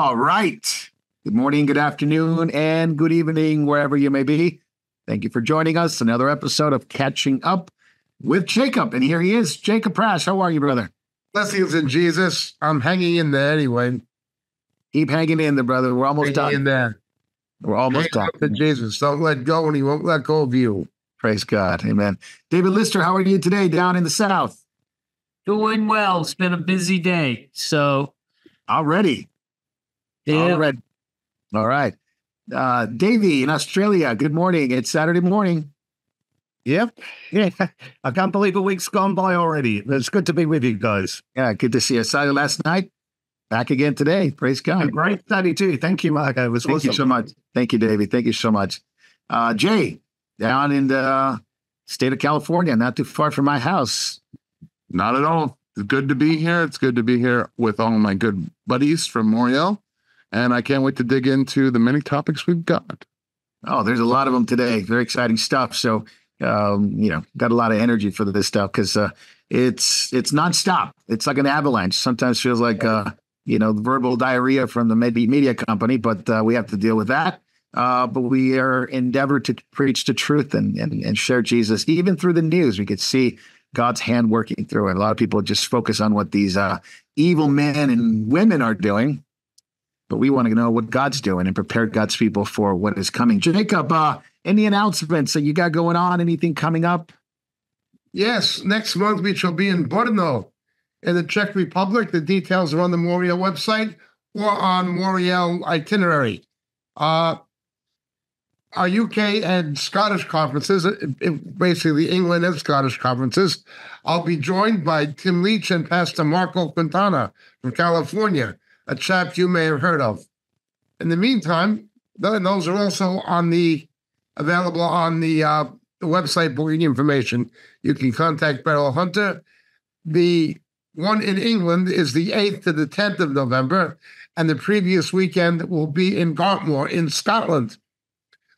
All right. Good morning, good afternoon, and good evening, wherever you may be. Thank you for joining us. Another episode of Catching Up with Jacob. And here he is, Jacob Prash. How are you, brother? Blessings in Jesus. I'm hanging in there anyway. Keep hanging in there, brother. We're almost done. In there. We're almost done. Hang up to Jesus. Don't let go, and he won't let go of you. Praise God. Amen. David Lister, how are you today down in the South? Doing well. It's been a busy day. So already. Yeah. Already. All right. Davey in Australia, good morning. It's Saturday morning. Yep. Yeah. I can't believe a week's gone by already. It's good to be with you guys. Yeah, good to see you. Saturday last night. Back again today. Praise God. A great study too. Thank you, Marco. It was awesome. Thank you so much. Thank you, Davey. Thank you so much. Jay, down in the state of California, not too far from my house. Not at all. It's good to be here. It's good to be here with all my good buddies from Moriel. And I can't wait to dig into the many topics we've got. Oh, there's a lot of them today. Very exciting stuff. So, you know, got a lot of energy for this stuff because it's nonstop. It's like an avalanche. Sometimes feels like, you know, verbal diarrhea from the media company, but we have to deal with that. But we are endeavored to preach the truth and share Jesus. Even through the news, we could see God's hand working through it. A lot of people just focus on what these evil men and women are doing. But we want to know what God's doing and prepare God's people for what is coming. Jacob, any announcements that you got going on? Anything coming up? Yes, next month we shall be in Brno in the Czech Republic. The details are on the Moriel website or on Moriel itinerary. Our UK and Scottish conferences, basically England and Scottish conferences, I'll be joined by Tim Leach and Pastor Marco Quintana from California, a chap you may have heard of. In the meantime, those are also on the available on the website booking information. You can contact Beryl Hunter. The one in England is the 8th to the 10th of November, and the previous weekend will be in Gartmore in Scotland.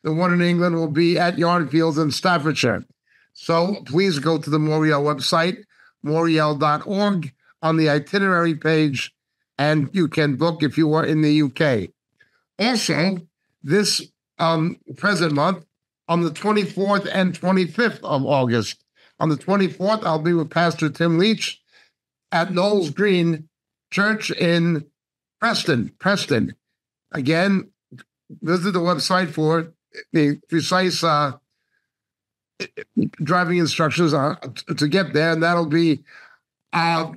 The one in England will be at Yarnfields in Staffordshire. So please go to the Moriel website, Moriel.org, on the itinerary page, and you can book if you are in the UK. Also, this present month, on the 24th and 25th of August, on the 24th, I'll be with Pastor Tim Leach at Knowles Green Church in Preston. Again, visit the website for the precise driving instructions to get there, and that'll be a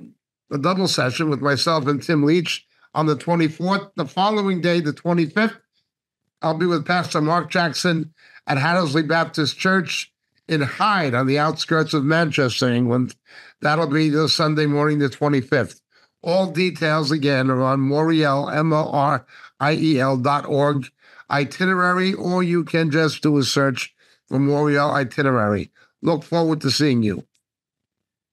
double session with myself and Tim Leach on the 24th. The following day, the 25th, I'll be with Pastor Mark Jackson at Hattersley Baptist Church in Hyde on the outskirts of Manchester, England. That'll be the Sunday morning, the 25th. All details, again, are on Moriel, Moriel.org itinerary, or you can just do a search for Moriel itinerary. Look forward to seeing you.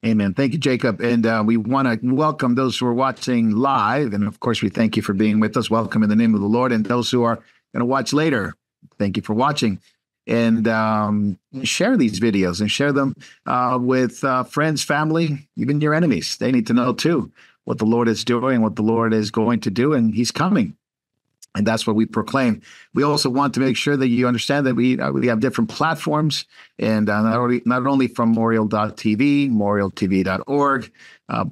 Amen. Thank you, Jacob. And we want to welcome those who are watching live. And of course, we thank you for being with us. Welcome in the name of the Lord. And those who are going to watch later, thank you for watching. And share these videos and share them with friends, family, even your enemies. They need to know, too, what the Lord is doing, what the Lord is going to do, and he's coming. And that's what we proclaim. We also want to make sure that you understand that we have different platforms, and not only from Moriel.TV, Moriel.TV.org.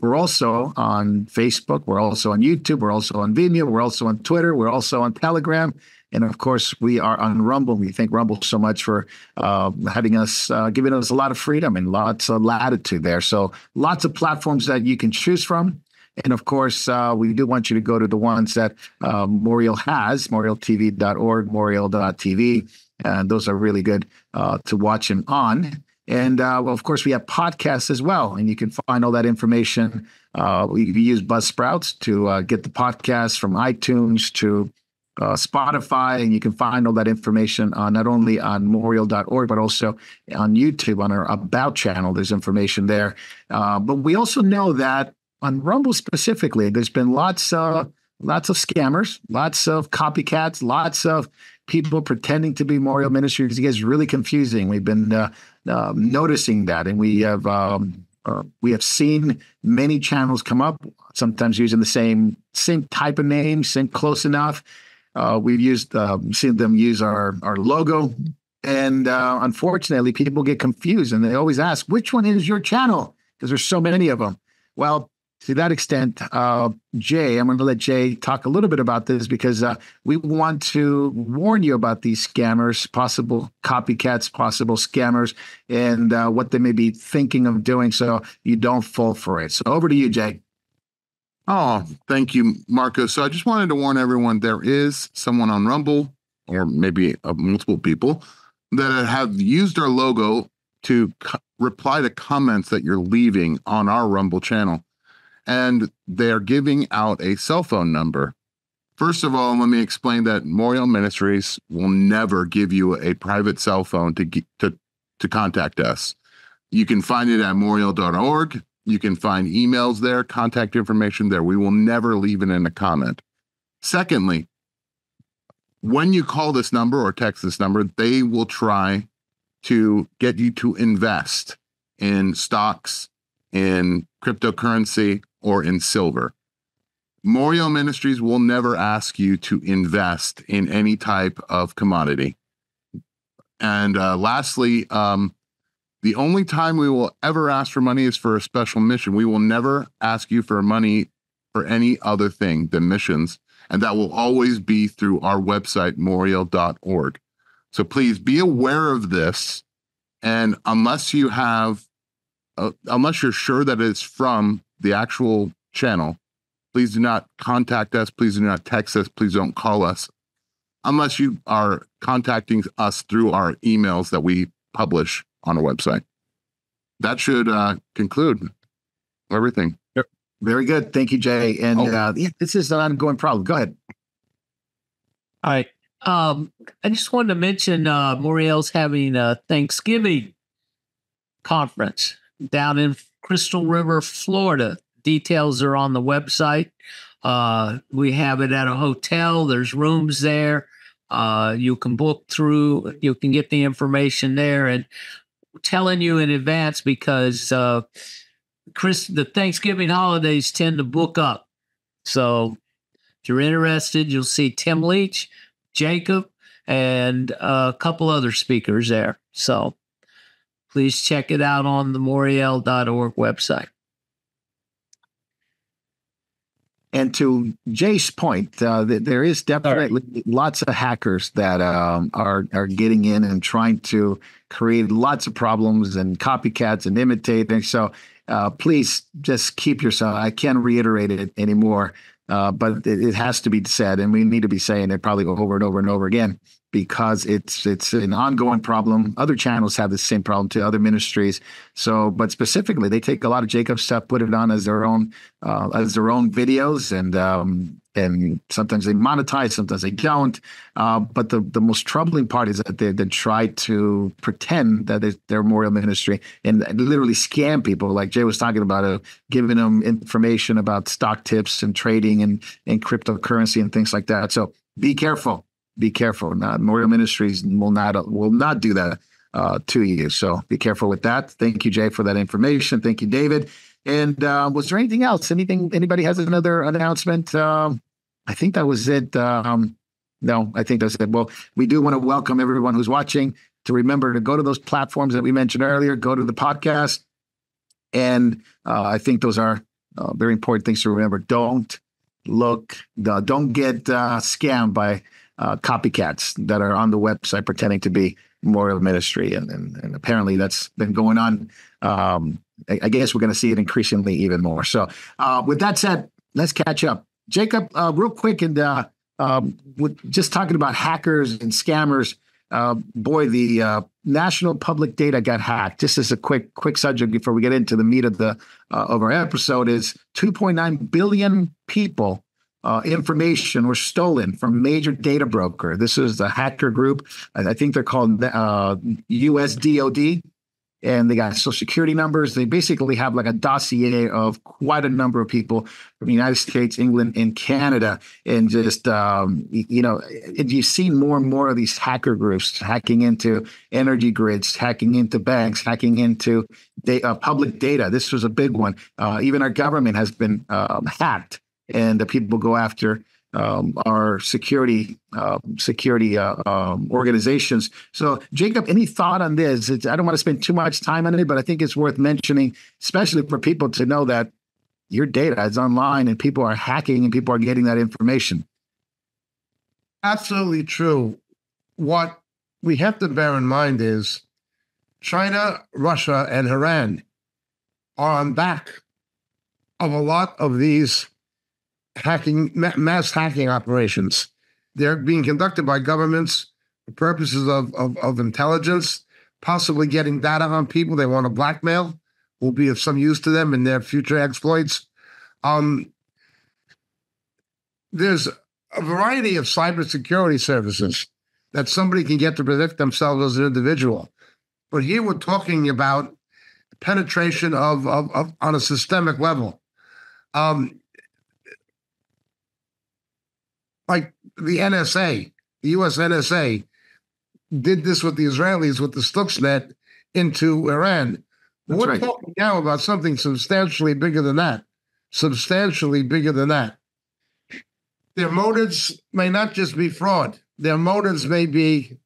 We're also on Facebook. We're also on YouTube. We're also on Vimeo. We're also on Twitter. We're also on Telegram. And, of course, we are on Rumble. We thank Rumble so much for having us, giving us a lot of freedom and lots of latitude there. So lots of platforms that you can choose from. And, of course, we do want you to go to the ones that Moriel has, Moriel.TV.org, Moriel.TV. And those are really good to watch and on. And, well, of course, we have podcasts as well. And you can find all that information. We use Buzzsprouts to get the podcasts from iTunes to Spotify. And you can find all that information on not only on Moriel.org, but also on YouTube on our About channel. There's information there. But we also know that on Rumble specifically, there's been lots of scammers, lots of copycats, lots of people pretending to be Moriel Ministries. It gets really confusing. We've been noticing that, and we have seen many channels come up sometimes using the same type of name, same close enough. We've used seen them use our logo. And unfortunately, people get confused and they always ask, which one is your channel? Because there's so many of them. Well, to that extent, Jay, I'm going to let Jay talk a little bit about this because we want to warn you about these scammers, possible copycats, possible scammers, and what they may be thinking of doing so you don't fall for it. So over to you, Jay. Oh, thank you, Marco. So I just wanted to warn everyone there is someone on Rumble, or maybe multiple people, that have used our logo to reply to comments that you're leaving on our Rumble channel. And they're giving out a cell phone number. First of all, let me explain that Moriel Ministries will never give you a private cell phone to contact us. You can find it at Moriel.org. You can find emails there, contact information there. We will never leave it in a comment. Secondly, when you call this number or text this number, they will try to get you to invest in stocks, in cryptocurrency, or in silver. Moriel Ministries will never ask you to invest in any type of commodity. And lastly, the only time we will ever ask for money is for a special mission. We will never ask you for money for any other thing than missions. And that will always be through our website, Moriel.org. So please be aware of this. And unless you have, unless you're sure that it's from the actual channel, please do not contact us. Please do not text us. Please don't call us unless you are contacting us through our emails that we publish on our website. That should conclude everything. Yep. Very good. Thank you, Jay. And this is an ongoing problem. Go ahead. All right. I just wanted to mention Moriel's having a Thanksgiving conference down in Crystal River, Florida. Details are on the website. We have it at a hotel. There's rooms there. You can book through. You can get the information there. And I'm telling you in advance because the Thanksgiving holidays tend to book up. So if you're interested, you'll see Tim Leach, Jacob, and a couple other speakers there. So please check it out on the Moriel.org website. And to Jay's point, there is definitely lots of hackers that are getting in and trying to create lots of problems and copycats and imitating. So please just keep yourself. I can't reiterate it anymore, but it has to be said, and we need to be saying it probably over and over and over again, because it's an ongoing problem. Other channels have the same problem to other ministries. So, but specifically, they take a lot of Jacob's stuff, put it on as their own videos, and sometimes they monetize, sometimes they don't. But the most troubling part is that they try to pretend that they're Moriel Ministry and literally scam people, like Jay was talking about, giving them information about stock tips and trading and cryptocurrency and things like that. So be careful. Be careful. Moriel Ministries will not do that to you. So be careful with that. Thank you, Jay, for that information. Thank you, David. And was there anything else? Anybody has another announcement? I think that was it. No, I think that's it. Well, we do want to welcome everyone who's watching to remember to go to those platforms that we mentioned earlier, go to the podcast. And I think those are very important things to remember. Don't get scammed by copycats that are on the website pretending to be Moriel Ministry. And apparently that's been going on. I guess we're going to see it increasingly even more. So with that said, let's catch up. Jacob, real quick, and just talking about hackers and scammers, the national public data got hacked. Just as a quick subject before we get into the meat of the of our episode is 2.9 billion people information was stolen from major data broker. This is the hacker group. I think they're called US DOD. and they got social security numbers. They basically have like a dossier of quite a number of people from the United States, England, and Canada. And just, you've seen more and more of these hacker groups hacking into energy grids, hacking into banks, hacking into public data. This was a big one. Even our government has been hacked, and the people go after our security organizations. So, Jacob, any thought on this? I don't want to spend too much time on it, but I think it's worth mentioning, especially for people to know that your data is online and people are hacking and people are getting that information. Absolutely true. What we have to bear in mind is China, Russia, and Iran are on back of a lot of these mass hacking operations. They're being conducted by governments for purposes of intelligence, possibly getting data on people they want to blackmail, will be of some use to them in their future exploits. There's a variety of cybersecurity services that somebody can get to protect themselves as an individual. But here we're talking about penetration of on a systemic level. Like the NSA, the U.S. NSA did this with the Israelis with the Stuxnet into Iran. That's right. We're talking now about something substantially bigger than that. Substantially bigger than that. Their motives may not just be fraud. Their motives may be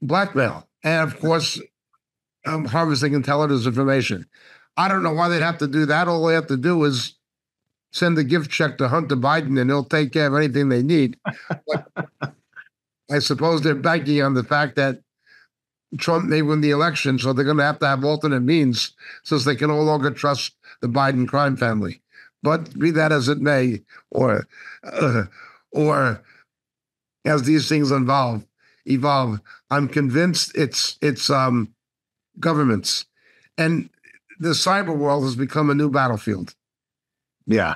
blackmail and, of course, harvesting intelligence information. I don't know why they'd have to do that. All they have to do is send a gift check to Hunter Biden and he'll take care of anything they need. But I suppose they're banking on the fact that Trump may win the election, so they're going to have alternate means since they can no longer trust the Biden crime family. But be that as it may, or as these things evolve, I'm convinced it's governments. And the cyber world has become a new battlefield. Yeah.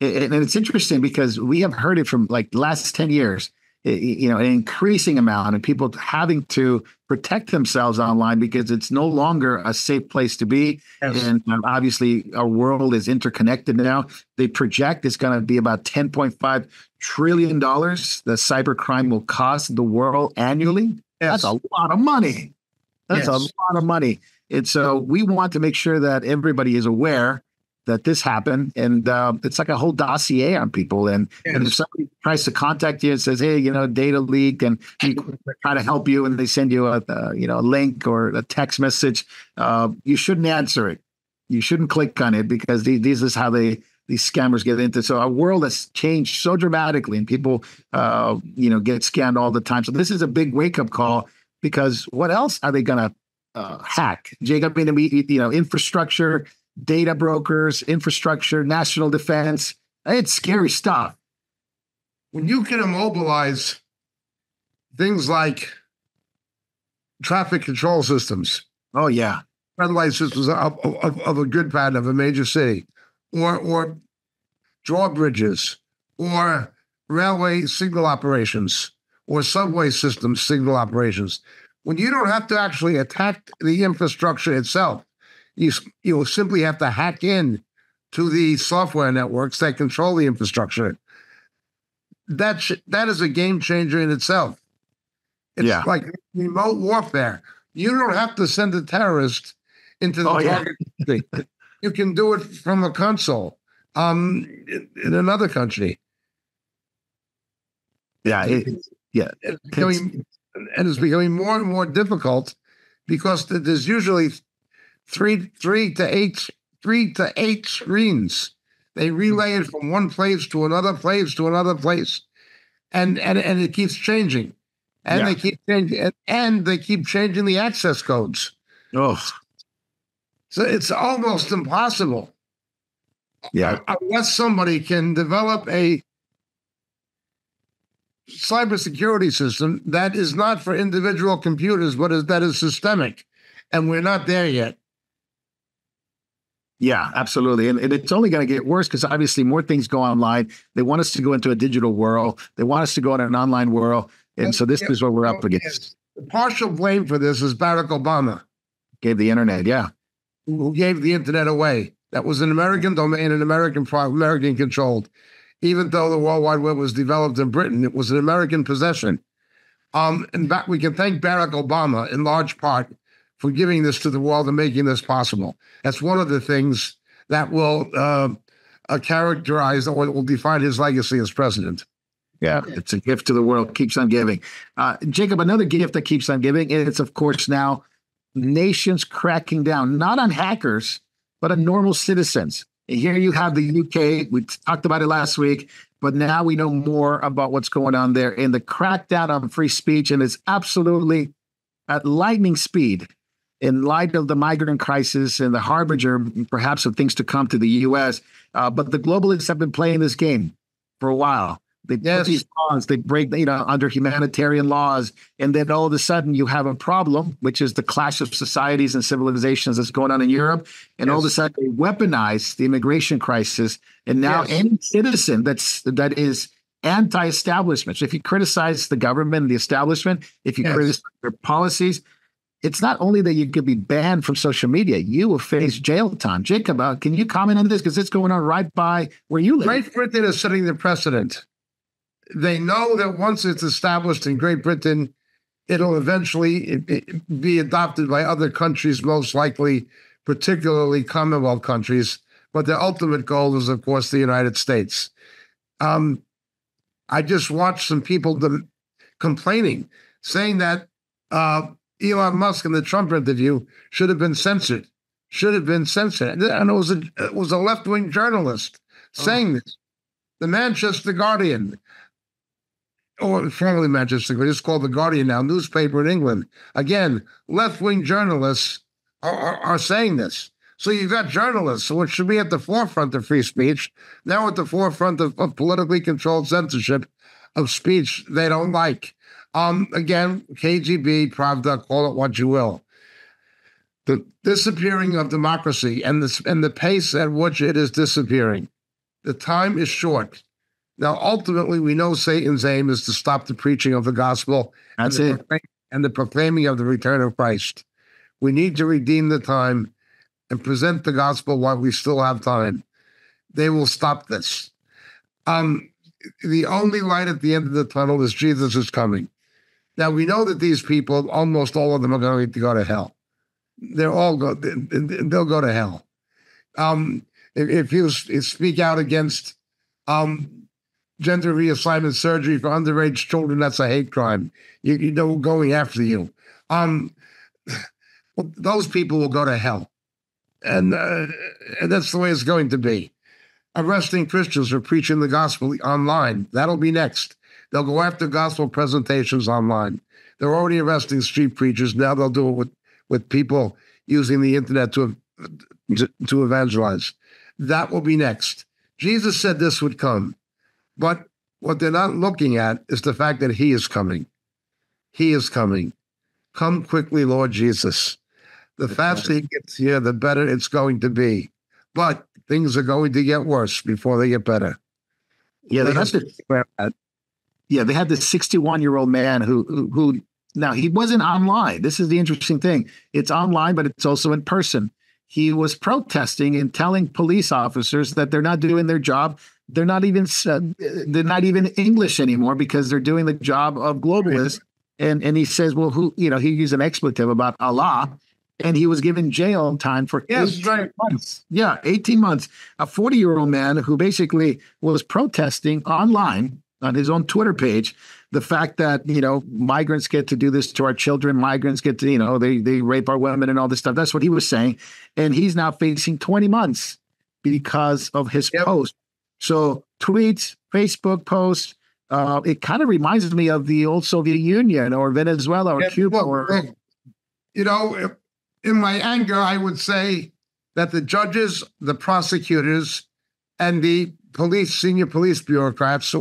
And it's interesting because we have heard it from like the last 10 years, an increasing amount of people having to protect themselves online because it's no longer a safe place to be. Yes. And obviously our world is interconnected now. They project it's going to be about $10.5 trillion that cybercrime will cost the world annually. Yes. That's a lot of money. That's a lot of money. And so we want to make sure that everybody is aware that this happened, and it's like a whole dossier on people. And if somebody tries to contact you and says, "Hey, data leak," and we try to help you, and they send you a link or a text message, you shouldn't answer it. You shouldn't click on it because this is how these scammers get into. So our world has changed so dramatically, and people, get scammed all the time. So this is a big wake up call because what else are they gonna hack? Jacob, infrastructure, data brokers, infrastructure, national defense. It's scary stuff. When you can immobilize things like traffic control systems. Oh, yeah. Red light systems of a grid pattern of a major city, or drawbridges, or railway signal operations, or subway system signal operations. When you don't have to actually attack the infrastructure itself, you simply have to hack in to the software networks that control the infrastructure. That is a game changer in itself. It's like remote warfare. You don't have to send a terrorist into the target. Yeah. You can do it from a console in another country. Yeah. It's becoming more and more difficult because there's usually three to eight screens. They relay it from one place to another place to another place, and it keeps changing, They keep changing, and they keep changing the access codes. Oh, so it's almost impossible. Yeah, unless somebody can develop a cybersecurity system that is not for individual computers, but that is systemic, and we're not there yet. Yeah, absolutely. And it's only going to get worse because obviously more things go online. They want us to go into a digital world. They want us to go into an online world. And so this is what we're up against. The partial blame for this is Barack Obama. Gave the internet, yeah. Who gave the internet away? That was an American domain and American controlled. Even though the World Wide Web was developed in Britain, it was an American possession. In fact, we can thank Barack Obama in large part for giving this to the world and making this possible. That's one of the things that will characterize or will define his legacy as president. Yeah, it's a gift to the world, keeps on giving. Jacob, another gift that keeps on giving is, of course, now nations cracking down, not on hackers, but on normal citizens. And here you have the UK. We talked about it last week, but now we know more about what's going on there and the crackdown on free speech. And it's absolutely at lightning speed in light of the migrant crisis and the harbinger, perhaps, of things to come to the U.S. But the globalists have been playing this game for a while. They put these laws, they break, under humanitarian laws. And then all of a sudden you have a problem, which is the clash of societies and civilizations that's going on in Europe. And all of a sudden they weaponize the immigration crisis. And now any citizen that is anti-establishment. So if you criticize the government and the establishment, if you criticize their policies, it's not only that you could be banned from social media, you will face jail time. Jacob, can you comment on this? Because it's going on right by where you live. Great Britain is setting the precedent. They know that once it's established in Great Britain, it'll eventually be adopted by other countries, most likely, particularly Commonwealth countries. But their ultimate goal is, of course, the United States. I just watched some people complaining, saying that Elon Musk in the Trump interview should have been censored, And it was a left-wing journalist saying this. The Manchester Guardian, or formerly Manchester Guardian, it's called the Guardian now, newspaper in England. Again, left-wing journalists are saying this. So you've got journalists, which should be at the forefront of free speech, now at the forefront of politically controlled censorship of speech they don't like. Again, KGB, Pravda, call it what you will. The disappearing of democracy and the pace at which it is disappearing. The time is short. Now, ultimately, we know Satan's aim is to stop the preaching of the gospel and the proclaiming of the return of Christ. We need to redeem the time and present the gospel while we still have time. They will stop this. The only light at the end of the tunnel is Jesus is coming. Now, we know that these people, almost all of them, are going to go to hell. They'll go to hell. If you speak out against gender reassignment surgery for underage children, that's a hate crime. You know, going after you. Those people will go to hell. And that's the way it's going to be. Arresting Christians for preaching the gospel online. That'll be next. They'll go after gospel presentations online. They're already arresting street preachers. Now they'll do it with people using the internet to evangelize. That will be next. Jesus said this would come. But what they're not looking at is the fact that he is coming. He is coming. Come quickly, Lord Jesus. The faster he gets here, the better it's going to be. But things are going to get worse before they get better. Yeah, they had this 61-year-old man who now he wasn't online. This is the interesting thing. It's online, but it's also in person. He was protesting and telling police officers that they're not doing their job. They're not even English anymore because they're doing the job of globalists. And he says, well, he used an expletive about Allah. And he was given jail time for 18 months. Yeah, 18 months. A 40-year-old man who basically was protesting online on his own Twitter page the fact that, migrants get to do this to our children, migrants get to, they rape our women and all this stuff. That's what he was saying. And he's now facing 20 months because of his post. So tweets, Facebook posts, it kind of reminds me of the old Soviet Union or Venezuela or Cuba. Or in my anger, I would say that the judges, the prosecutors, and the police, senior police bureaucrats,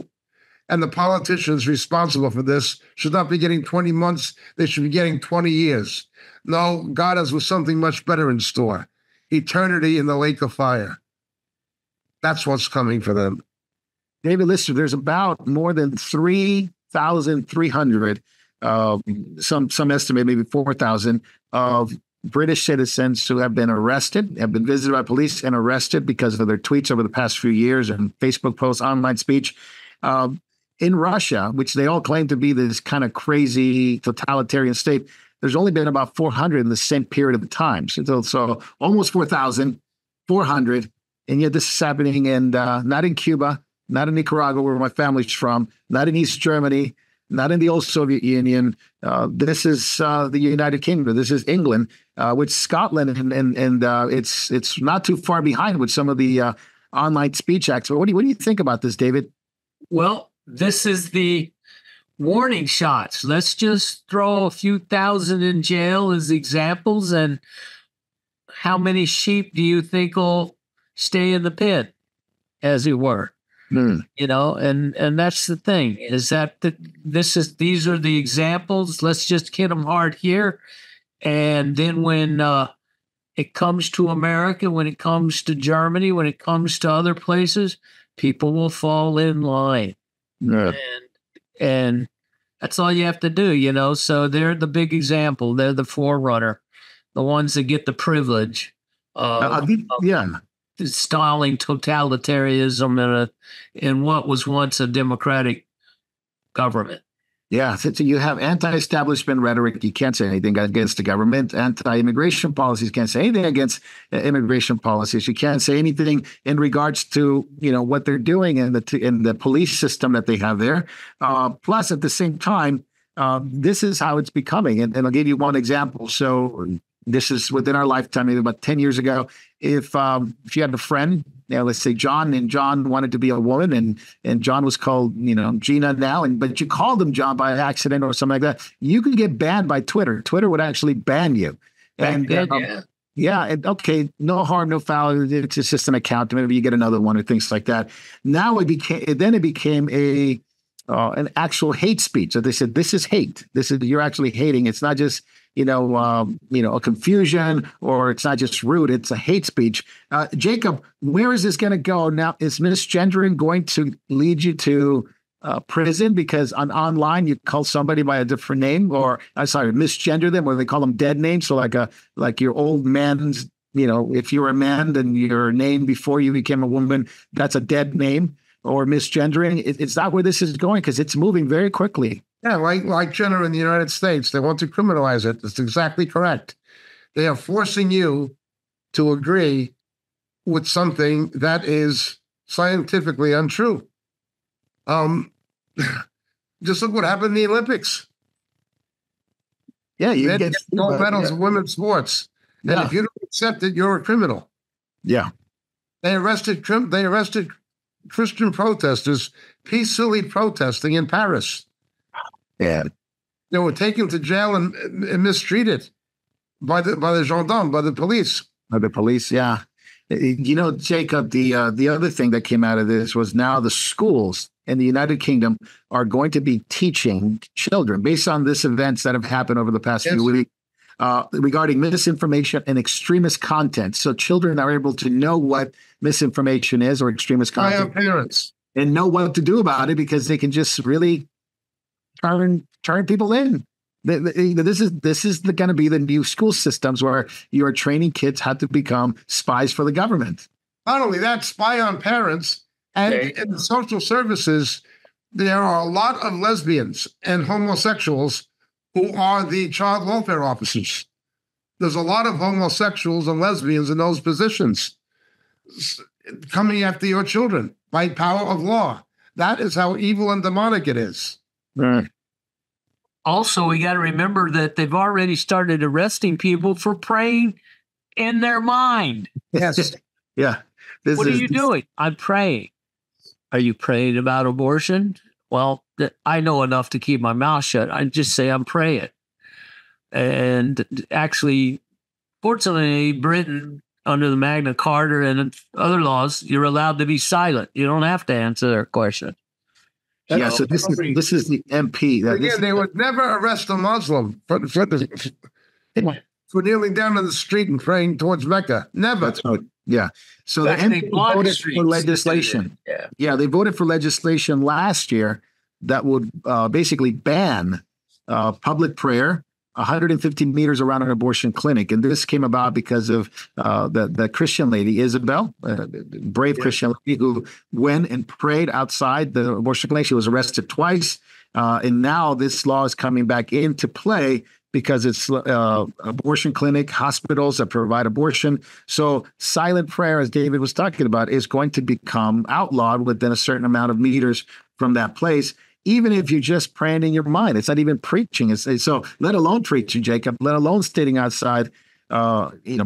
and the politicians responsible for this should not be getting 20 months. They should be getting 20 years. No, God has something much better in store. Eternity in the lake of fire. That's what's coming for them. David Lister, there's about more than 3,300, some estimate maybe 4,000 of British citizens who have been arrested, have been visited by police and arrested because of their tweets over the past few years and Facebook posts, online speech in Russia, which they all claim to be this kind of crazy totalitarian state. There's only been about 400 in the same period of the time. So almost 4,000, 400. And yet this is happening in, not in Cuba, not in Nicaragua, where my family's from, not in East Germany, not in the old Soviet Union. This is the United Kingdom. This is England, with Scotland, and it's not too far behind with some of the online speech acts. But what do you think about this, David? Well, this is the warning shots. Let's just throw a few thousand in jail as examples. And how many sheep do you think will stay in the pen, as it were? You know, and that's the thing, is that these are the examples. Let's just hit them hard here. And then when it comes to America, when it comes to Germany, when it comes to other places, people will fall in line. Yeah. And that's all you have to do, you know. So they're the big example. They're the forerunner, the ones that get the privilege. Yeah. Installing totalitarianism in what was once a democratic government. Yeah, so you have anti-establishment rhetoric. You can't say anything against the government. Anti-immigration policies, can't say anything against immigration policies. You can't say anything in regards to, you know, what they're doing and in the police system that they have there. Plus, at the same time, this is how it's becoming. And I'll give you one example. So this is within our lifetime, maybe about 10 years ago. If you had a friend, you know, let's say John, and John wanted to be a woman, and John was called, you know, Gina now, but you called him John by accident or something like that, you could get banned by Twitter. Twitter would actually ban you. And okay, no harm, no foul. It's just an account. Maybe you get another one or things like that. Now it became an actual hate speech. So they said, this is hate. This is, you're actually hating. It's not just, a confusion, or it's not just rude, it's a hate speech. Jacob, where is this going to go now? Is misgendering going to lead you to prison because on online you call somebody by a different name, or misgender them, or they call them dead names? So like your old man's, you know, if you're a man, then your name before you became a woman, that's a dead name. Or misgendering, it's not where this is going, because it's moving very quickly. Yeah, like gender in the United States, they want to criminalize it. That's exactly correct. They are forcing you to agree with something that is scientifically untrue. Just look what happened in the Olympics. Yeah, you get gold medals in women's sports, and if you don't accept it, you're a criminal. Yeah, they arrested Christian protesters peacefully protesting in Paris. Yeah, they were taken to jail and mistreated by the gendarmes, by the police. By the police, yeah. You know, Jacob, the other thing that came out of this was now the schools in the United Kingdom are going to be teaching children, based on these events that have happened over the past few weeks, regarding misinformation and extremist content. So children are able to know what misinformation is or extremist content. By our parents. And know what to do about it, because they can just really turn people in. This is going to be the new school systems, where you are training kids how to become spies for the government. Not only that, spy on parents, and in social services, there are a lot of lesbians and homosexuals who are the child welfare officers. There's a lot of homosexuals and lesbians in those positions coming after your children by power of law. That is how evil and demonic it is. Right. Also, we got to remember that they've already started arresting people for praying in their mind. Yes. Yeah. What are you doing? I'm praying. Are you praying about abortion? Well, I know enough to keep my mouth shut. I just say I'm praying. And actually, fortunately, Britain, under the Magna Carta and other laws, you're allowed to be silent. You don't have to answer their question. Yeah, so this is the MP. They would never arrest a Muslim for kneeling down in the street and praying towards Mecca. Never. Yeah. So the MP voted for legislation. Yeah, they voted for legislation last year that would basically ban public prayer, 115 meters around an abortion clinic. And this came about because of the Christian lady, Isabel, brave Christian lady who went and prayed outside the abortion clinic. She was arrested twice. And now this law is coming back into play because it's abortion clinic, hospitals that provide abortion. So silent prayer, as David was talking about, is going to become outlawed within a certain amount of meters from that place, even if you're just praying in your mind. It's not even preaching. So let alone preaching, Jacob, let alone standing outside,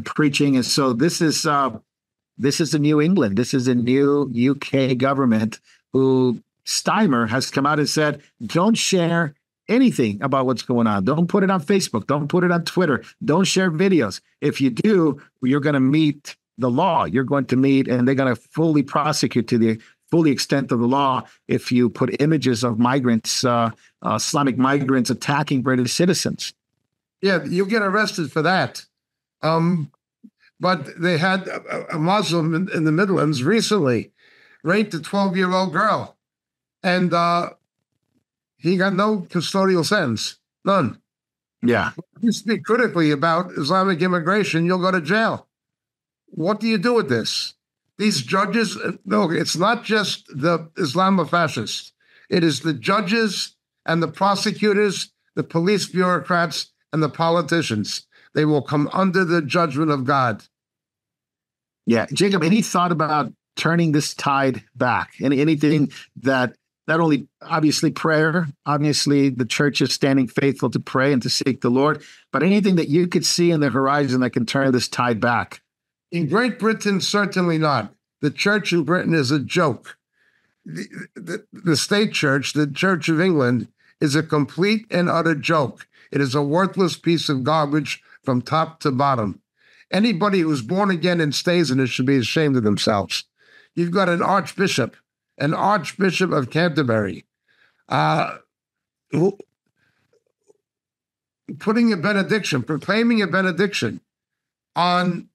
preaching. And so this is the New England. This is a new UK government who Steimer has come out and said, don't share anything about what's going on. Don't put it on Facebook. Don't put it on Twitter. Don't share videos. If you do, you're going to meet the law. You're going to meet, and they're going to fully prosecute to the full extent of the law if you put images of migrants, Islamic migrants attacking British citizens. Yeah, you'll get arrested for that. But they had a Muslim in the Midlands recently raped a 12-year-old girl. And he got no custodial sentence, none. Yeah. If you speak critically about Islamic immigration, you'll go to jail. What do you do with this? These judges, no, it's not just the Islamofascists. It is the judges and the prosecutors, the police bureaucrats, and the politicians. They will come under the judgment of God. Yeah. Jacob, any thought about turning this tide back? Anything that... Not only, obviously, prayer, obviously, the church is standing faithful to pray and to seek the Lord, but anything that you could see in the horizon that can turn this tide back? In Great Britain, certainly not. The church in Britain is a joke. The state church, the Church of England, is a complete and utter joke. It is a worthless piece of garbage from top to bottom. Anybody who's born again and stays in it should be ashamed of themselves. You've got an Archbishop of Canterbury, proclaiming a benediction on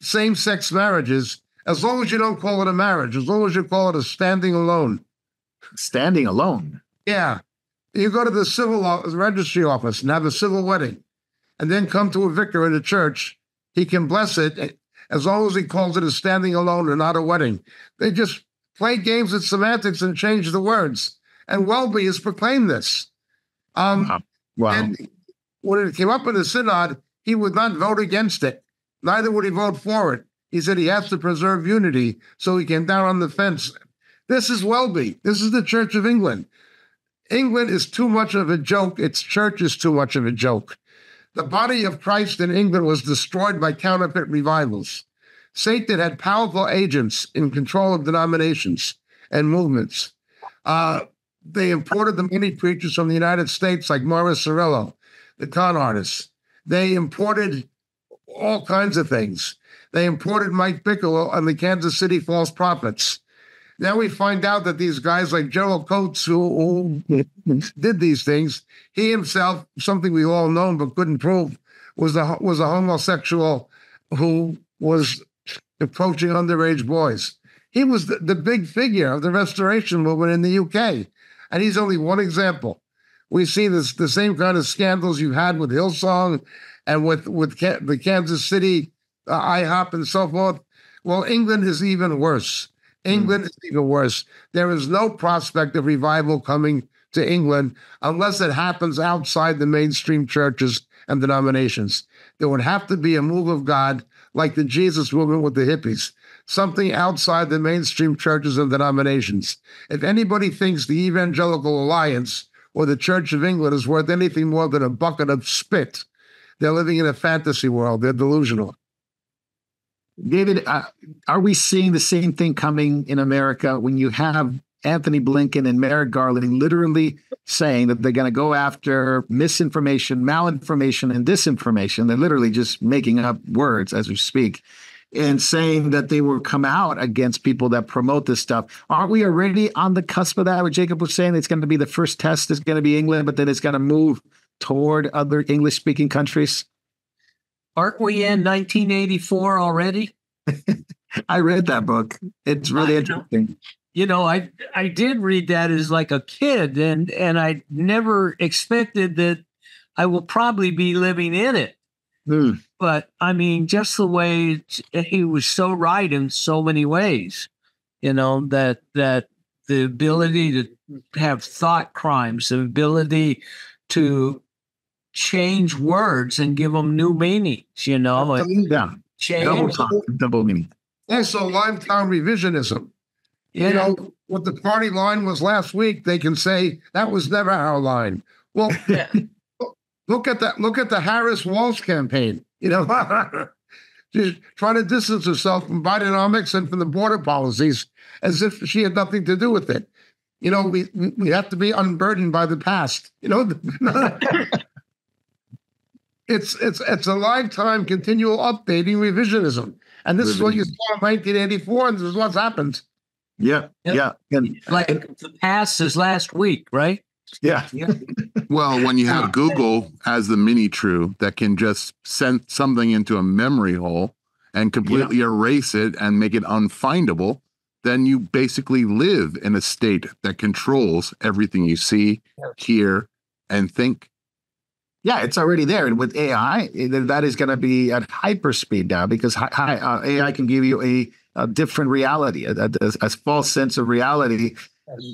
same-sex marriages, as long as you don't call it a marriage, as long as you call it a standing alone. Standing alone? Yeah. You go to the civil registry office and have a civil wedding, and then come to a vicar in a church. He can bless it, as long as he calls it a standing alone and not a wedding. They just play games with semantics and change the words. And Welby has proclaimed this. Wow. And when it came up in the synod, he would not vote against it. Neither would he vote for it. He said he has to preserve unity, so he came down on the fence. This is Welby. This is the Church of England. England is too much of a joke. Its church is too much of a joke. The body of Christ in England was destroyed by counterfeit revivals. Satan had powerful agents in control of denominations and movements. They imported the many preachers from the United States, like Morris Cirillo, the con artist. They imported all kinds of things. They imported Mike Bigelow and the Kansas City false prophets. Now we find out that these guys like Gerald Coates, who did these things, he himself, something we all known but couldn't prove, was a homosexual who was approaching underage boys. He was the big figure of the Restoration movement in the UK, and he's only one example. We see the same kind of scandals you've had with Hillsong and with the Kansas City IHOP and so forth. Well, England is even worse. England is even worse. There is no prospect of revival coming to England unless it happens outside the mainstream churches and denominations. There would have to be a move of God like the Jesus movement with the hippies, something outside the mainstream churches and denominations. If anybody thinks the Evangelical Alliance or the Church of England is worth anything more than a bucket of spit, they're living in a fantasy world. They're delusional. David, are we seeing the same thing coming in America when you have Anthony Blinken and Merrick Garland literally saying that they're going to go after misinformation, malinformation, and disinformation? They're literally just making up words as we speak and saying that they will come out against people that promote this stuff. Aren't we already on the cusp of that? What Jacob was saying, it's going to be the first test is going to be England, but then it's going to move toward other English-speaking countries. Aren't we in 1984 already? I read that book. It's really interesting. I did read that as like a kid, and I never expected that I will probably be living in it. Mm. But I mean, just the way he was so right in so many ways, you know, that the ability to have thought crimes, the ability to change words and give them new meanings, you know. Double meaning. Also, lifetime revisionism. Yeah. You know, what the party line was last week, they can say, that was never our line. Well, yeah. Look at the Harris-Walsh campaign, you know. She's trying to distance herself from Bidenomics and from the border policies as if she had nothing to do with it. You know, we have to be unburdened by the past. You know, it's a lifetime continual updating revisionism. And this is what you saw in 1984, and this is what's happened. Yeah, yeah. And the past is last week, right? Yeah. Yeah. Well, when you have Google as the mini true that can just send something into a memory hole and completely erase it and make it unfindable, then you basically live in a state that controls everything you see, hear, and think. Yeah, it's already there. And with AI, that is going to be at hyperspeed now, because AI can give you a different reality, a false sense of reality.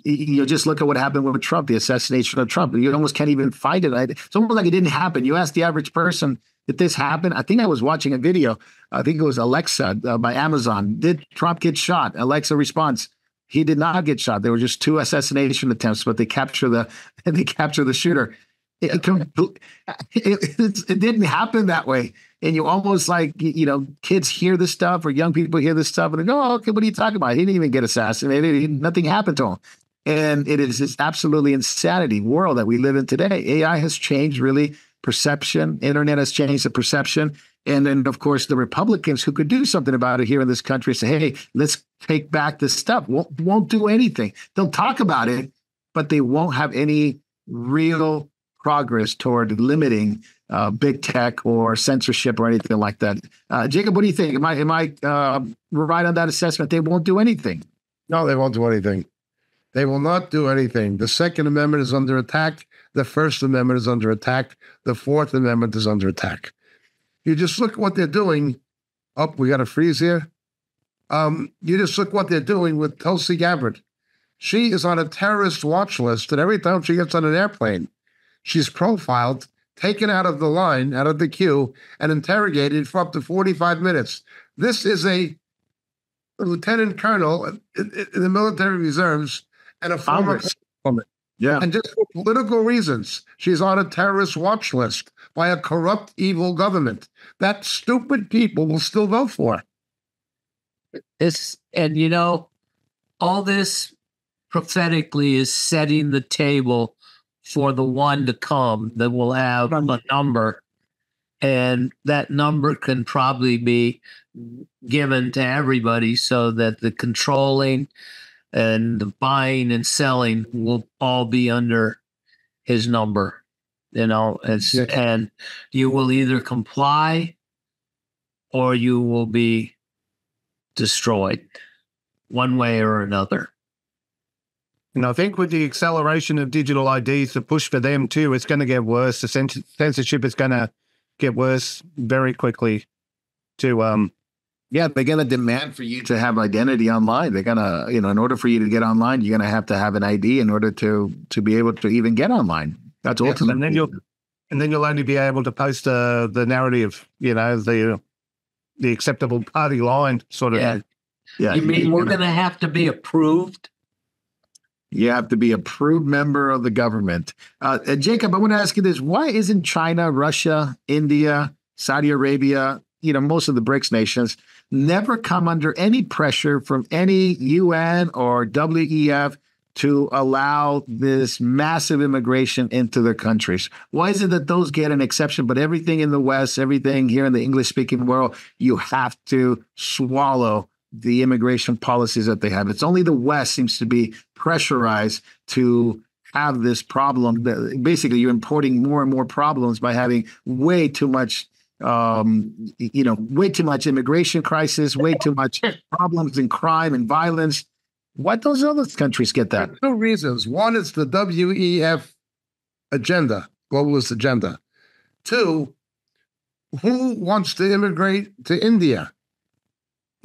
You just look at what happened with Trump, the assassination of Trump. You almost can't even fight it. It's almost like it didn't happen. You ask the average person, did this happen? I think I was watching a video. I think it was Alexa by Amazon. Did Trump get shot? Alexa response: he did not get shot. There were just two assassination attempts, but they capture the shooter. It didn't happen that way. And you almost like, you know, kids hear this stuff or young people hear this stuff and they go, oh, okay, what are you talking about? He didn't even get assassinated. Nothing happened to him. And it is this absolutely insanity world that we live in today. AI has changed really perception. Internet has changed the perception. And then, of course, the Republicans who could do something about it here in this country say, hey, let's take back this stuff. Won't do anything. They'll talk about it, but they won't have any real progress toward limiting big tech or censorship or anything like that. Jacob, what do you think? Am I right on that assessment? They won't do anything. No, they won't do anything. They will not do anything. The Second Amendment is under attack. The First Amendment is under attack. The Fourth Amendment is under attack. You just look at what they're doing. Oh, we got a freeze here. You just look what they're doing with Tulsi Gabbard. She is on a terrorist watch list, and every time she gets on an airplane, she's profiled, taken out of the line, out of the queue, and interrogated for up to 45 minutes. This is a lieutenant colonel in the military reserves and a former woman. Yeah. And just for political reasons, she's on a terrorist watch list by a corrupt, evil government that stupid people will still vote for. And, you know, all this prophetically is setting the table for the one to come that will have a number, and that number can probably be given to everybody so that the controlling and the buying and selling will all be under his number, you know, and you will either comply or you will be destroyed one way or another. And I think with the acceleration of digital IDs, the push for them too, it's going to get worse. The censorship is going to get worse very quickly. They're going to demand for you to have identity online. They're going to, you know, in order for you to get online, you're going to have an ID in order to be able to even get online. That's ultimately. And then you'll only be able to post the narrative, you know, the acceptable party line sort of. Yeah. Yeah. You mean we're going to have to be approved? You have to be an approved member of the government. Jacob, I want to ask you this. Why isn't China, Russia, India, Saudi Arabia, you know, most of the BRICS nations never come under any pressure from any UN or WEF to allow this massive immigration into their countries? Why is it that those get an exception, but everything in the West, everything here in the English-speaking world, you have to swallow the immigration policies that they have? It's only the West seems to be pressurized to have this problem. Basically, you're importing more and more problems by having way too much, way too much immigration crisis, way too much problems and crime and violence. Why don't other countries get that? Two reasons. One is the WEF agenda, globalist agenda. Two, who wants to immigrate to India?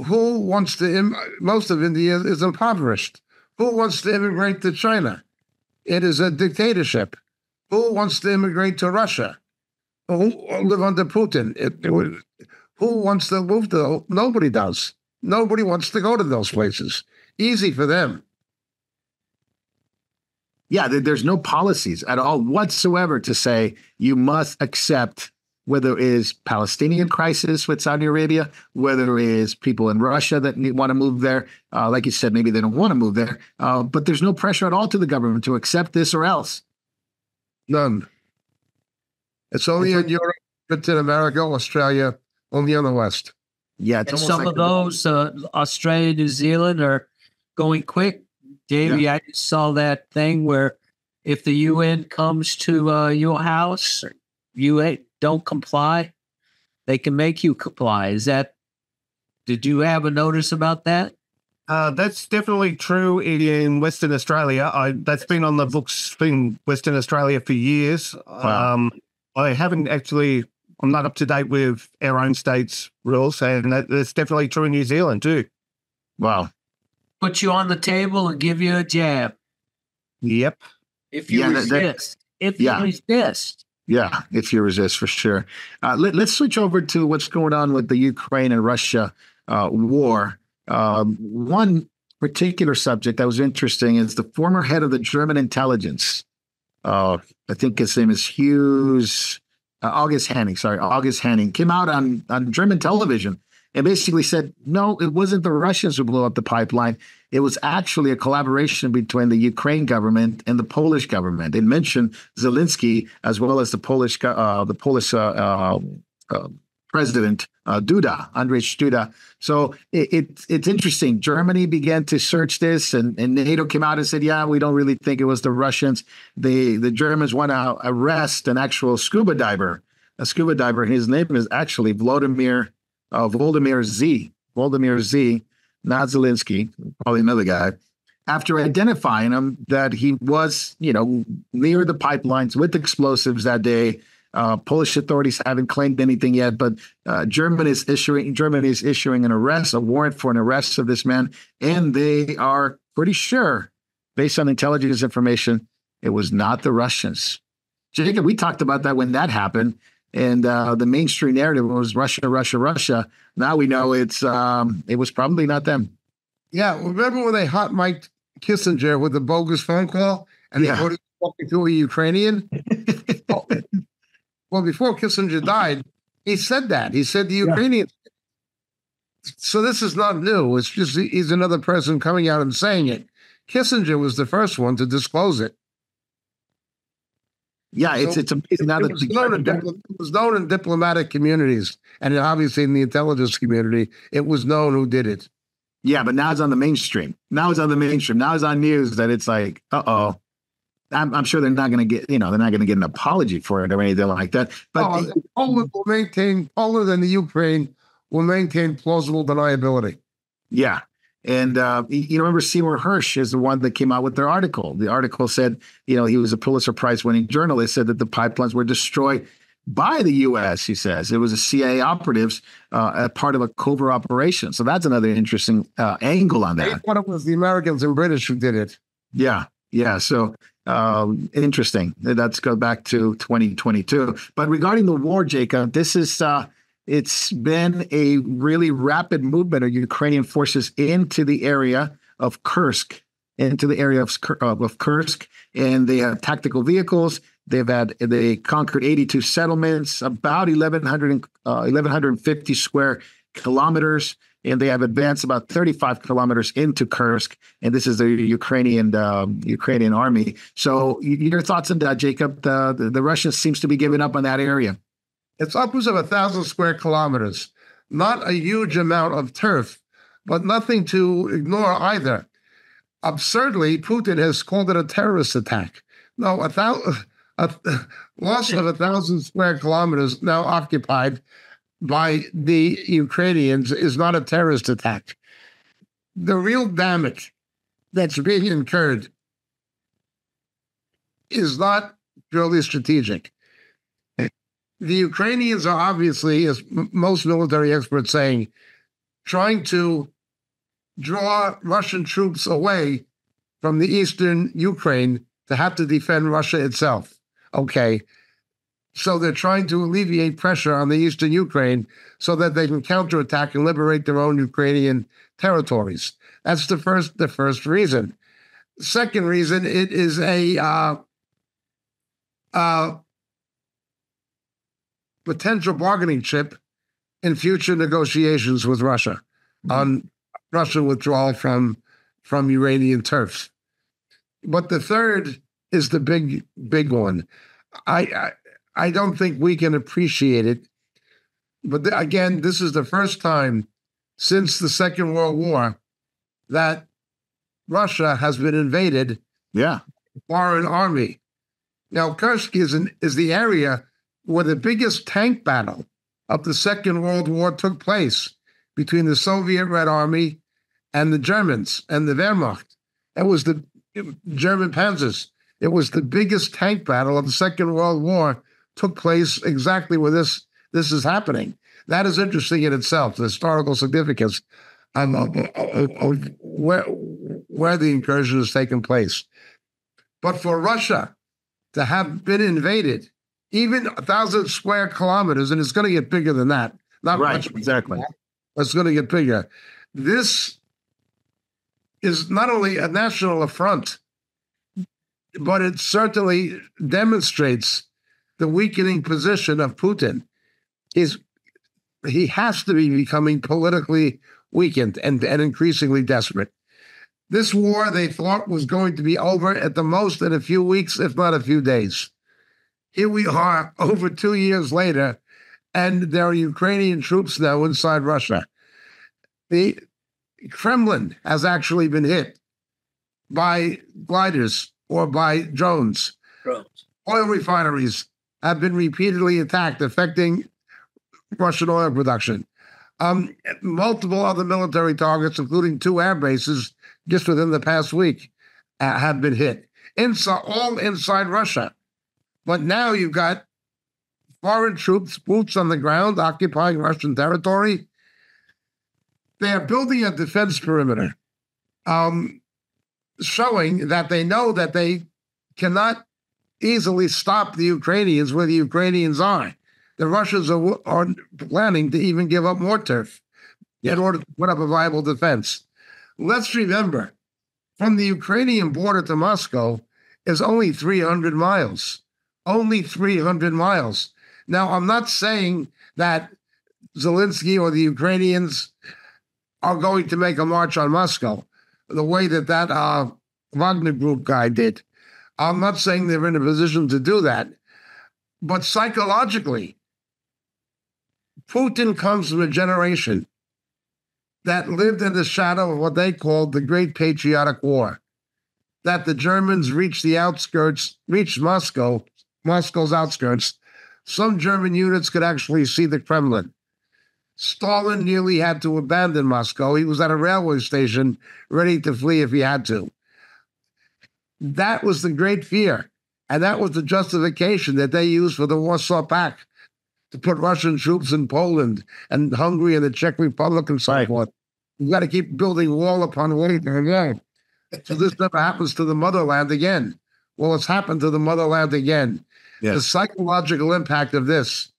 Who wants to, most of India is impoverished. Who wants to immigrate to China? It is a dictatorship. Who wants to immigrate to Russia? Who live under Putin? Who wants to move to? Nobody does. Nobody wants to go to those places. Easy for them. Yeah, there's no policies at all whatsoever to say you must accept, whether it is Palestinian crisis with Saudi Arabia, whether it is people in Russia that want to move there. Like you said, maybe they don't want to move there. But there's no pressure at all to the government to accept this or else. None. It's only in Europe, Britain, America, Australia, only in the West. Yeah. And some of those, Australia, New Zealand, are going quick. Davey, yeah. I just saw that thing where if the UN comes to your house, you don't comply, they can make you comply. Is that, did you have a notice about that? That's definitely true in Western Australia. That's been on the books in Western Australia for years. Wow. I haven't actually, I'm not up to date with our own state's rules, and that's definitely true in New Zealand too. Wow. Put you on the table and give you a jab. Yep. If you resist. Yeah, if you resist, for sure. Let's switch over to what's going on with the Ukraine and Russia war. One particular subject that was interesting is the former head of the German intelligence. I think his name is August Hanning, came out on German television and basically said, no, it wasn't the Russians who blew up the pipeline. It was actually a collaboration between the Ukraine government and the Polish government. It mentioned Zelensky as well as the Polish president, Duda, Andrzej Duda. So it's interesting. Germany began to search this, and NATO came out and said, yeah, we don't really think it was the Russians. The Germans want to arrest an actual scuba diver. A scuba diver, his name is actually Volodymyr Z, not Zelensky, probably another guy, after identifying him that he was, near the pipelines with explosives that day. Polish authorities haven't claimed anything yet, but Germany is issuing a warrant for an arrest of this man, and they are pretty sure, based on intelligence information, it was not the Russians. Jacob, we talked about that when that happened, and the mainstream narrative was Russia, Russia, Russia. Now we know it was probably not them. Yeah, remember when they hot mic'd Kissinger with the bogus phone call, and they ordered talking to a Ukrainian. Well, before Kissinger died, he said that. He said the Ukrainians. Yeah. So this is not new. It's just he's another person coming out and saying it. Kissinger was the first one to disclose it. Yeah, so it's amazing. It was known in diplomatic communities, and obviously in the intelligence community, it was known who did it. Yeah, but now it's on the mainstream. Now it's on news that it's like, uh-oh. I'm sure they're not going to get, they're not going to get an apology for it or anything like that. But Poland and the Ukraine will maintain plausible deniability. Yeah. And remember Seymour Hersh is the one that came out with their article. The article said, he was a Pulitzer Prize winning journalist, said that the pipelines were destroyed by the U.S., he says. It was a CIA operatives, a part of a covert operation. So that's another interesting angle on that. They thought it was the Americans and British who did it. Yeah. Yeah. So interesting. Let's go back to 2022. But regarding the war, Jacob, this is it's been a really rapid movement of Ukrainian forces into the area of Kursk, and they have tactical vehicles. They conquered 82 settlements, about 1,150 square kilometers. And they have advanced about 35 kilometers into Kursk, and this is the Ukrainian army. So, your thoughts on that, Jacob? The Russians seems to be giving up on that area. It's upwards of 1,000 square kilometers, not a huge amount of turf, but nothing to ignore either. Absurdly, Putin has called it a terrorist attack. No, loss of 1,000 square kilometers now occupied by the Ukrainians is not a terrorist attack. The real damage that's being incurred is not purely strategic. The Ukrainians are obviously, as most military experts saying, trying to draw Russian troops away from the eastern Ukraine to have to defend Russia itself. Okay. So they're trying to alleviate pressure on the eastern Ukraine so that they can counterattack and liberate their own Ukrainian territories. That's the first reason. Second reason, it is a potential bargaining chip in future negotiations with Russia on Russian withdrawal from Iranian turf. But the third is the big one. I don't think we can appreciate it. But again, this is the first time since the Second World War that Russia has been invaded by a foreign army. Now, Kursk is the area where the biggest tank battle of the Second World War took place between the Soviet Red Army and the Germans and the Wehrmacht. That was the German panzers. It was the biggest tank battle of the Second World War took place exactly where this is happening. That is interesting in itself, the historical significance of where the incursion has taken place. But for Russia to have been invaded, even 1,000 square kilometers, and it's going to get bigger than that. Not much, exactly. It's going to get bigger. This is not only a national affront, but it certainly demonstrates the weakening position of Putin. He has to be becoming politically weakened and increasingly desperate. This war they thought was going to be over at the most in a few weeks, if not a few days. Here we are over 2 years later, and there are Ukrainian troops now inside Russia. The Kremlin has actually been hit by gliders or by drones. Oil refineries have been repeatedly attacked, affecting Russian oil production. Multiple other military targets, including two air bases just within the past week, have been hit. All inside Russia. But now you've got foreign troops, boots on the ground, occupying Russian territory. They are building a defense perimeter, showing that they know that they cannot easily stop the Ukrainians where the Ukrainians are. The Russians are planning to even give up more turf in order to put up a viable defense. Let's remember, from the Ukrainian border to Moscow is only 300 miles. Only 300 miles. Now, I'm not saying that Zelensky or the Ukrainians are going to make a march on Moscow the way that Wagner Group guy did. I'm not saying they're in a position to do that. But psychologically, Putin comes from a generation that lived in the shadow of what they called the Great Patriotic War, that the Germans reached Moscow's outskirts. Some German units could actually see the Kremlin. Stalin nearly had to abandon Moscow. He was at a railway station ready to flee if he had to. That was the great fear, and that was the justification that they used for the Warsaw Pact to put Russian troops in Poland and Hungary and the Czech Republic and so forth. We've got to keep building wall upon wall again, so this never happens to the motherland again. Well, it's happened to the motherland again. Yes. The psychological impact of this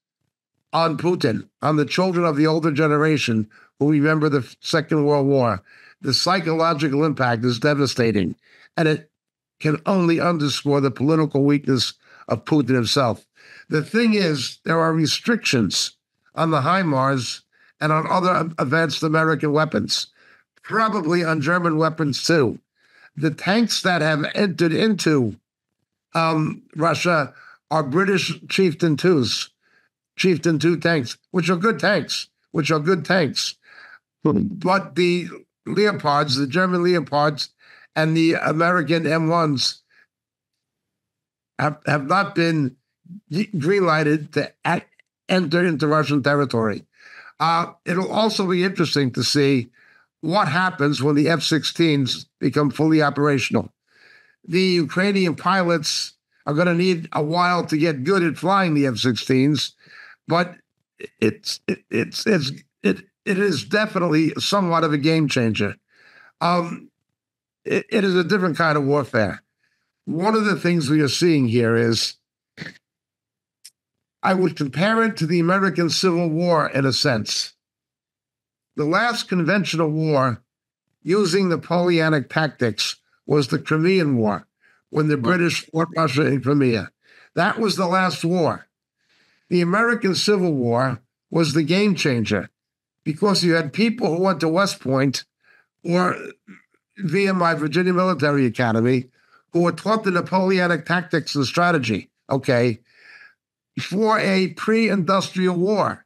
on Putin, on the children of the older generation who remember the Second World War, the psychological impact is devastating. And it can only underscore the political weakness of Putin himself. The thing is, there are restrictions on the HIMARS and on other advanced American weapons, probably on German weapons too. The tanks that have entered into Russia are British Chieftain 2 tanks, which are good tanks, But the Leopards, the German Leopards, and the American M1s have not been green-lighted to enter into Russian territory. It'll also be interesting to see what happens when the F-16s become fully operational. The Ukrainian pilots are going to need a while to get good at flying the F-16s, but it is definitely somewhat of a game changer. It is a different kind of warfare. One of the things we are seeing here is, I would compare it to the American Civil War in a sense. The last conventional war using Napoleonic tactics was the Crimean War, when the British fought Russia in Crimea. That was the last war. The American Civil War was the game changer because you had people who went to West Point or via my Virginia Military Academy who were taught the Napoleonic tactics and strategy, okay, for a pre-industrial war.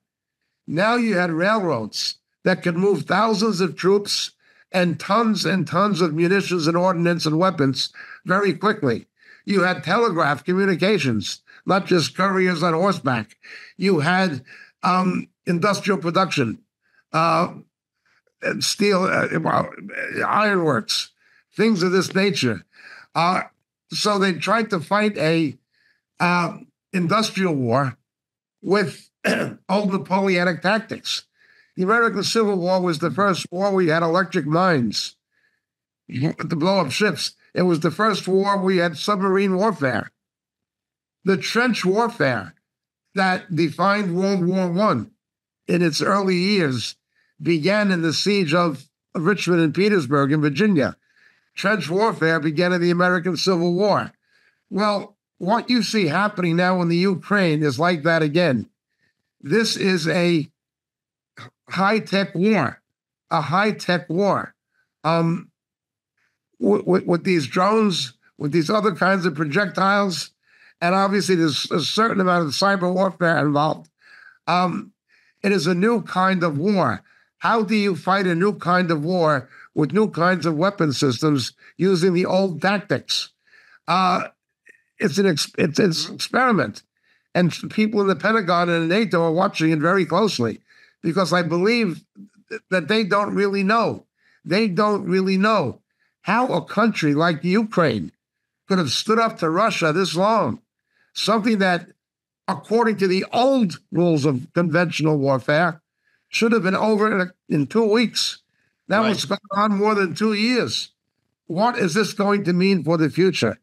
Now you had railroads that could move thousands of troops and tons of munitions and ordnance and weapons very quickly. You had telegraph communications, not just couriers on horseback. You had industrial production, steel, ironworks, things of this nature. So they tried to fight a industrial war with old Napoleonic tactics. The American Civil War was the first war we had electric mines to blow up ships. It was the first war we had submarine warfare. The trench warfare that defined World War I in its early years began in the siege of Richmond and Petersburg in Virginia. Trench warfare began in the American Civil War. Well, what you see happening now in the Ukraine is like that again. This is a high-tech war, with these drones, with these other kinds of projectiles, and obviously there's a certain amount of cyber warfare involved. It is a new kind of war. How do you fight a new kind of war with new kinds of weapon systems using the old tactics? It's an experiment, and people in the Pentagon and NATO are watching it very closely, because I believe that they don't really know. They don't really know how a country like Ukraine could have stood up to Russia this long, something that, according to the old rules of conventional warfare, should have been over in 2 weeks. Now it's gone on more than 2 years. What is this going to mean for the future?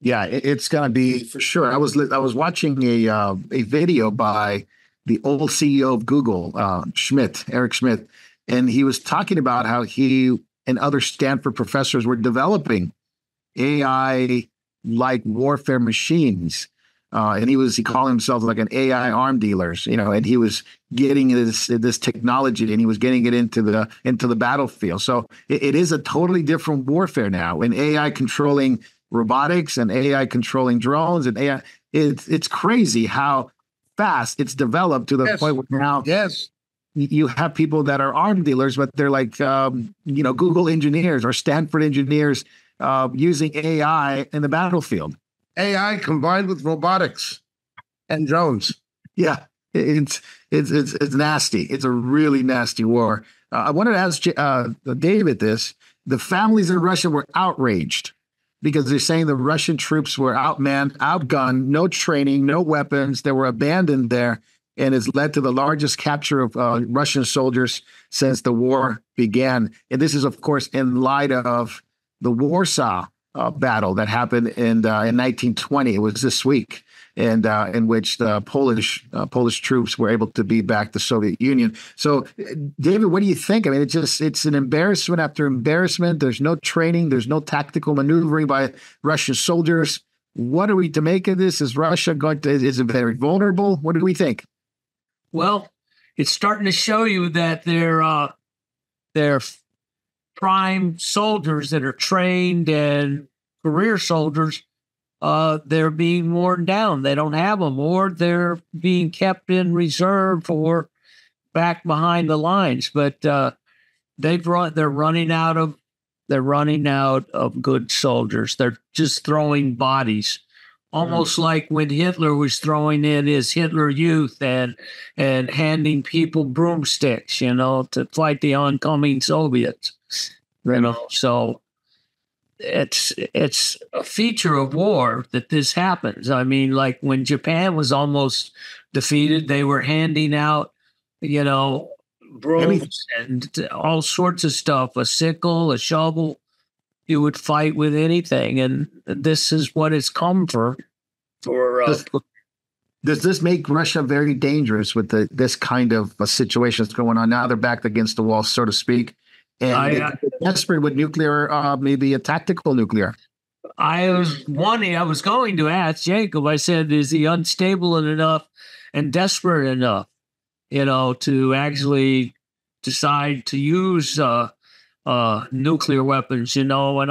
Yeah, it's going to be for sure. I was watching a video by the old CEO of Google, Eric Schmidt, and he was talking about how he and other Stanford professors were developing AI-like warfare machines, and he called himself like an AI arm dealer, and he was getting this technology and he was getting it into the battlefield. So it is a totally different warfare now, and AI controlling robotics and AI controlling drones and AI. It's crazy how fast it's developed to the point where now you have people that are arm dealers, but they're like, Google engineers or Stanford engineers using AI in the battlefield. AI combined with robotics and drones. Yeah, it's nasty. It's a really nasty war. I wanted to ask David this. The families in Russia were outraged, because they're saying the Russian troops were outmanned, outgunned, no training, no weapons. They were abandoned there, and it's led to the largest capture of Russian soldiers since the war began. And this is, of course, in light of the Warsaw battle that happened in 1920. It was this week, and in which the Polish troops were able to beat back the Soviet Union. So, David, what do you think? I mean, it's an embarrassment after embarrassment. There's no training. There's no tactical maneuvering by Russian soldiers. What are we to make of this? Is Russia is it very vulnerable? What do we think? Well, it's starting to show you that they're prime soldiers that are trained and career soldiers, they're being worn down. They don't have them, or they're being kept in reserve or back behind the lines. But they're running out of good soldiers. They're just throwing bodies, almost like when Hitler was throwing in his Hitler Youth and handing people broomsticks, to fight the oncoming Soviets. So it's a feature of war that this happens. I mean, like when Japan was almost defeated, they were handing out, you know, brooms and all sorts of stuff, a sickle, a shovel. You would fight with anything. And this is what it's come for. Does this make Russia very dangerous with this kind of a situation that's going on now? They're backed against the wall, so to speak. And desperate with nuclear, maybe a tactical nuclear. I was going to ask Jacob, I said, is he unstable enough and desperate enough, you know, to actually decide to use nuclear weapons? You know, when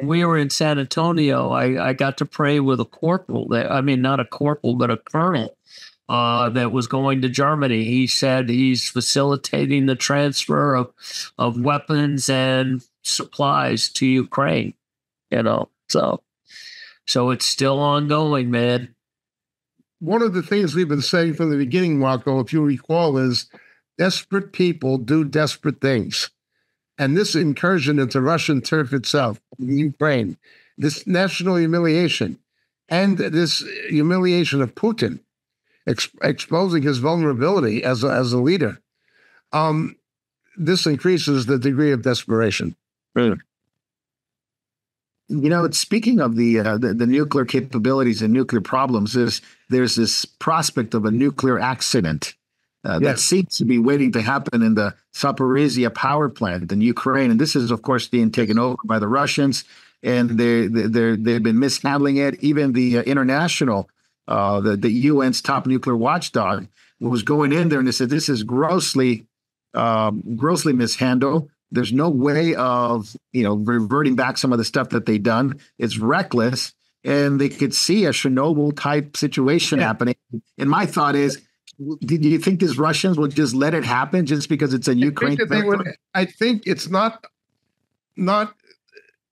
we were in San Antonio, I got to pray with a corporal that, I mean, not a corporal, but a colonel that was going to Germany. He said he's facilitating the transfer of weapons and supplies to Ukraine, you know, so it's still ongoing, man. One of the things we've been saying from the beginning, Marco, if you recall, is desperate people do desperate things. And this incursion into Russian turf itself, Ukraine, this national humiliation, and this humiliation of Putin, exposing his vulnerability as a leader, this increases the degree of desperation. Brilliant. You know, it's speaking of the nuclear capabilities and nuclear problems, there's this prospect of a nuclear accident. That seems to be waiting to happen in the Zaporizhia power plant in Ukraine. And this is, of course, being taken over by the Russians, and they've been mishandling it. Even the international, the UN's top nuclear watchdog was going in there and they said, this is grossly mishandled. There's no way of, you know, reverting back some of the stuff that they've done. It's reckless. And they could see a Chernobyl type situation happening. And my thought is, do you think these Russians will just let it happen just because it's in Ukraine? I think it's not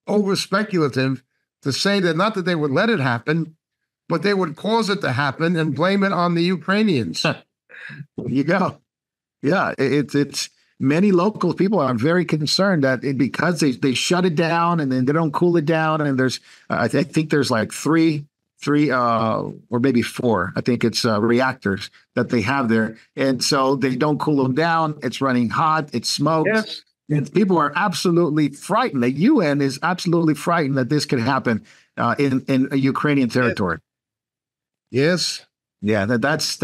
over speculative to say that not that they would let it happen, but they would cause it to happen and blame it on the Ukrainians. There you go. Yeah, it's many local people are very concerned that because they shut it down and then they don't cool it down, and there's I think there's like three or maybe four, I think it's reactors that they have there. And so they don't cool them down. It's running hot. It smokes. Yes. And people are absolutely frightened. The UN is absolutely frightened that this could happen in Ukrainian territory. Yes. Yeah, that's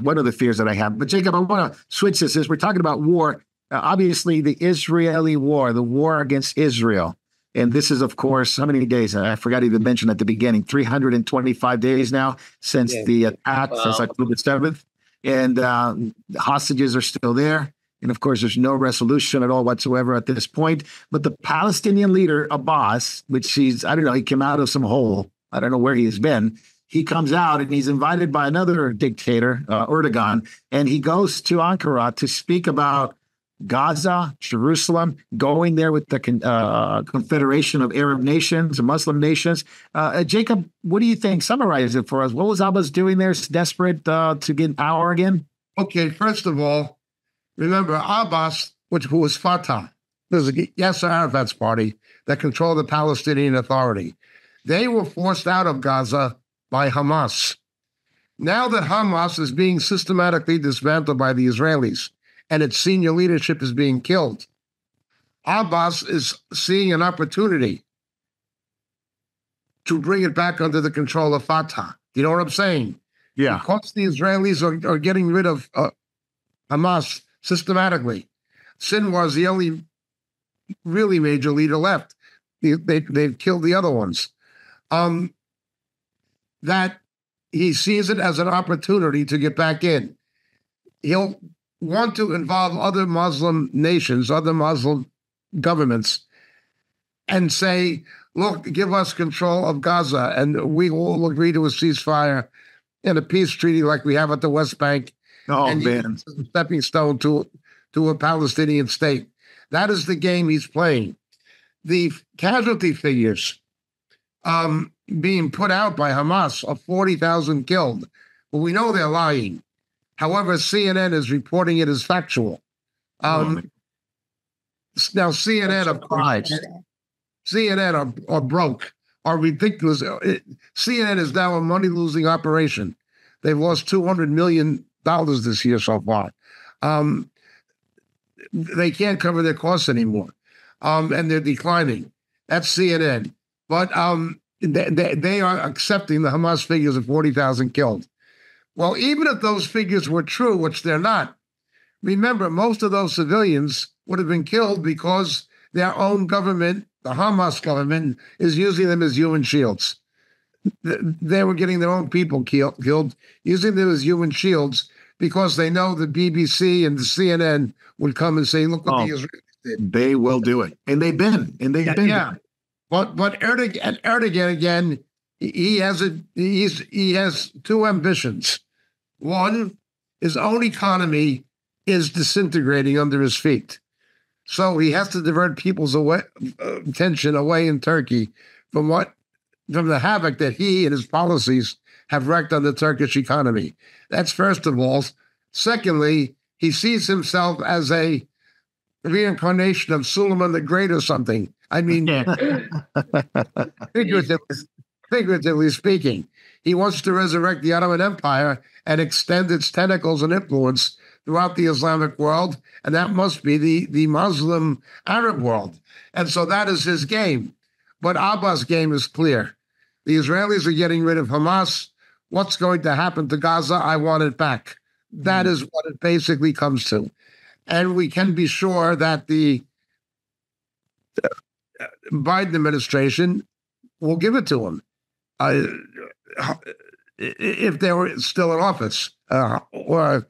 one of the fears that I have. But Jacob, I want to switch this. As we're talking about war, obviously the Israeli war, the war against Israel. And this is, of course, how many days? I forgot to even mention at the beginning, 325 days now since the attack, since October 7th. And the hostages are still there. And, of course, there's no resolution at all whatsoever at this point. But the Palestinian leader, Abbas, which I don't know, he came out of some hole. I don't know where he's been. He comes out and he's invited by another dictator, Erdogan, and he goes to Ankara to speak about Gaza, Jerusalem, going there with the Confederation of Arab Nations and Muslim Nations. Jacob, what do you think? Summarize it for us. What was Abbas doing there? Desperate to get power again? Okay, first of all, remember Abbas, who was Fatah. There's a Yasser Arafat's party that controlled the Palestinian Authority. They were forced out of Gaza by Hamas. Now that Hamas is being systematically dismantled by the Israelis, and its senior leadership is being killed, Abbas is seeing an opportunity to bring it back under the control of Fatah. You know what I'm saying? Yeah. Because the Israelis are getting rid of Hamas systematically. Sinwar is the only really major leader left. They've killed the other ones. That he sees it as an opportunity to get back in. He'll want to involve other Muslim nations, other Muslim governments, and say, look, give us control of Gaza, and we will agree to a ceasefire and a peace treaty like we have at the West Bank. Oh, and man. A stepping stone to a Palestinian state. That is the game he's playing. The casualty figures being put out by Hamas are 40,000 killed, but we know they're lying. However, CNN is reporting it as factual. Now, CNN, of course, CNN are broke, are ridiculous. CNN is now a money-losing operation. They've lost $200 million this year so far. They can't cover their costs anymore, and they're declining. That's CNN. But they are accepting the Hamas figures of 40,000 killed. Well, even if those figures were true, which they're not, remember, most of those civilians would have been killed because their own government, the Hamas government, is using them as human shields. They were getting their own people killed, using them as human shields, because they know the BBC and the CNN would come and say, look what the Israelis did. They will do it. And they've been. And they've been. Yeah. But Erdogan, again, he has two ambitions. One, his own economy is disintegrating under his feet. So he has to divert people's attention away in Turkey from the havoc that he and his policies have wreaked on the Turkish economy. That's first of all. Secondly, he sees himself as a reincarnation of Suleiman the Great or something. I mean, figuratively speaking, he wants to resurrect the Ottoman Empire and extend its tentacles and influence throughout the Islamic world, and that must be the Muslim Arab world. And so that is his game. But Abbas' game is clear. The Israelis are getting rid of Hamas. What's going to happen to Gaza? I want it back. That is what it basically comes to. And we can be sure that the Biden administration will give it to him if they were still in office, or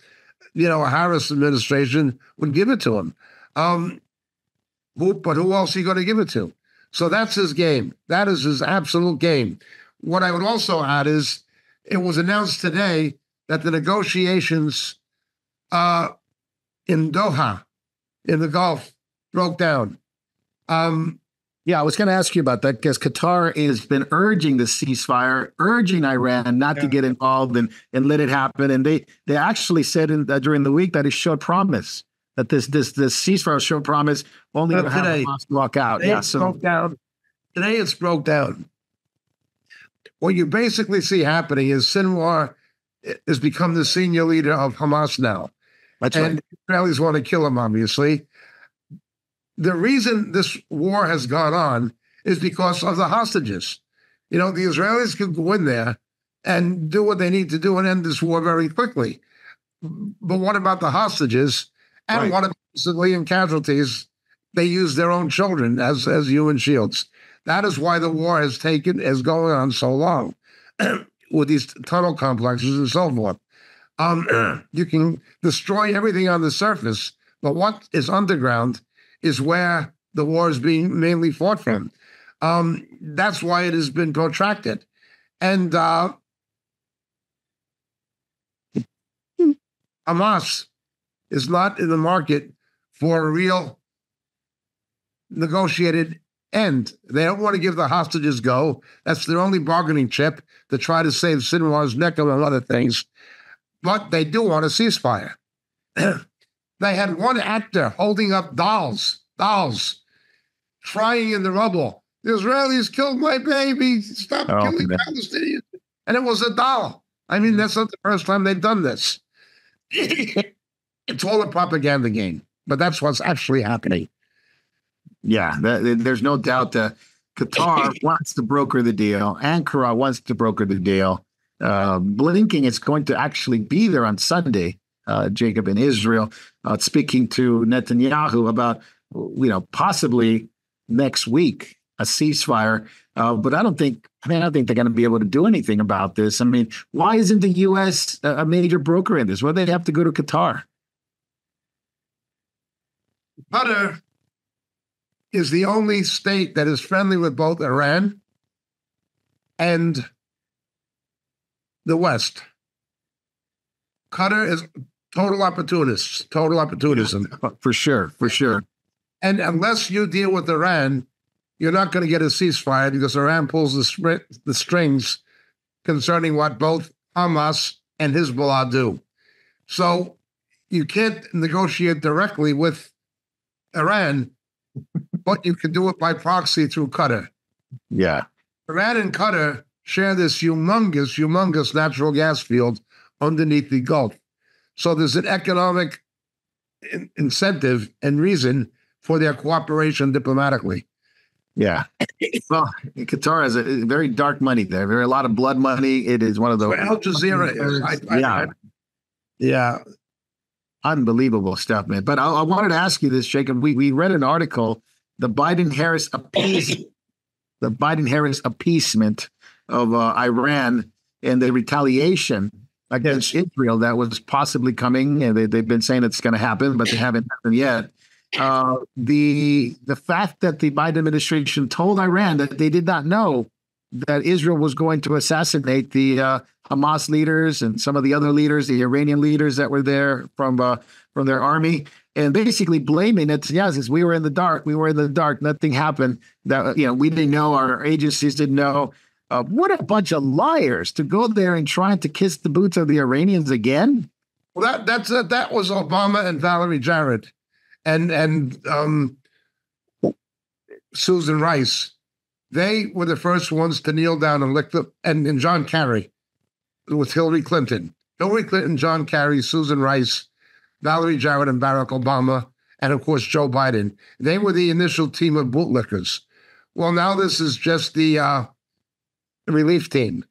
a Harris administration would give it to him. But who else is he going to give it to? So that's his game. That is his absolute game. What I would also add is it was announced today that the negotiations in Doha, in the Gulf, broke down. I was going to ask you about that, because Qatar has been urging the ceasefire, urging Iran not to get involved and let it happen. And they actually said during the week that it showed promise, that this ceasefire showed promise, only to have Hamas walk out. Today it's broke down. What you basically see happening is Sinwar has become the senior leader of Hamas now. That's right. And Israelis want to kill him, obviously. The reason this war has gone on is because of the hostages. The Israelis could go in there and do what they need to do and end this war very quickly. But what about the hostages? And right. What about civilian casualties? They use their own children as human shields. That is why the war has going on so long with these tunnel complexes and so forth. You can destroy everything on the surface, but what is underground is where the war is being mainly fought from. That's why it has been protracted. And Hamas is not in the market for a real negotiated end. They don't want to give the hostages go. That's their only bargaining chip, to try to save Sinwar's neck and other things. But they do want a ceasefire. They had one actor holding up dolls, crying in the rubble, "The Israelis killed my baby. Stop killing Palestinians." And it was a doll. I mean, that's not the first time they've done this. It's all a propaganda game, but that's what's actually happening. Yeah, there's no doubt that Qatar wants to broker the deal. Ankara wants to broker the deal. Blinken is going to actually be there on Sunday. Jacob, in Israel, speaking to Netanyahu about, possibly next week, a ceasefire. But I don't think they're going to be able to do anything about this. I mean, why isn't the U.S. a major broker in this? Why do they have to go to Qatar? Qatar is the only state that is friendly with both Iran and the West. Qatar is total opportunism. For sure. And unless you deal with Iran, you're not going to get a ceasefire, because Iran pulls the strings concerning what both Hamas and Hezbollah do. So you can't negotiate directly with Iran but you can do it by proxy through Qatar. Yeah. Iran and Qatar share this humongous natural gas field underneath the Gulf. So there's an economic incentive and reason for their cooperation diplomatically. Yeah. Well, Qatar has a very dark money there. There are a lot of blood money. It is one of those. Al Jazeera is. Yeah. Unbelievable stuff, man. But I wanted to ask you this, Jacob. We read an article, the Biden-Harris appeasement, of Iran and the retaliation against Israel that was possibly coming. And they've been saying it's going to happen, but they haven't happened yet. The fact that the Biden administration told Iran that they did not know that Israel was going to assassinate the Hamas leaders and some of the other leaders, the Iranian leaders that were there from their army, and basically blaming it. Yes, we were in the dark. Nothing happened. That we didn't know. Our agencies didn't know. What a bunch of liars to go there and try to kiss the boots of the Iranians again. Well, that was Obama and Valerie Jarrett. And Susan Rice, they were the first ones to kneel down and lick the, and John Kerry with Hillary Clinton, John Kerry, Susan Rice, Valerie Jarrett, and Barack Obama, and of course Joe Biden. They were the initial team of bootlickers. Well, now this is just the relief team.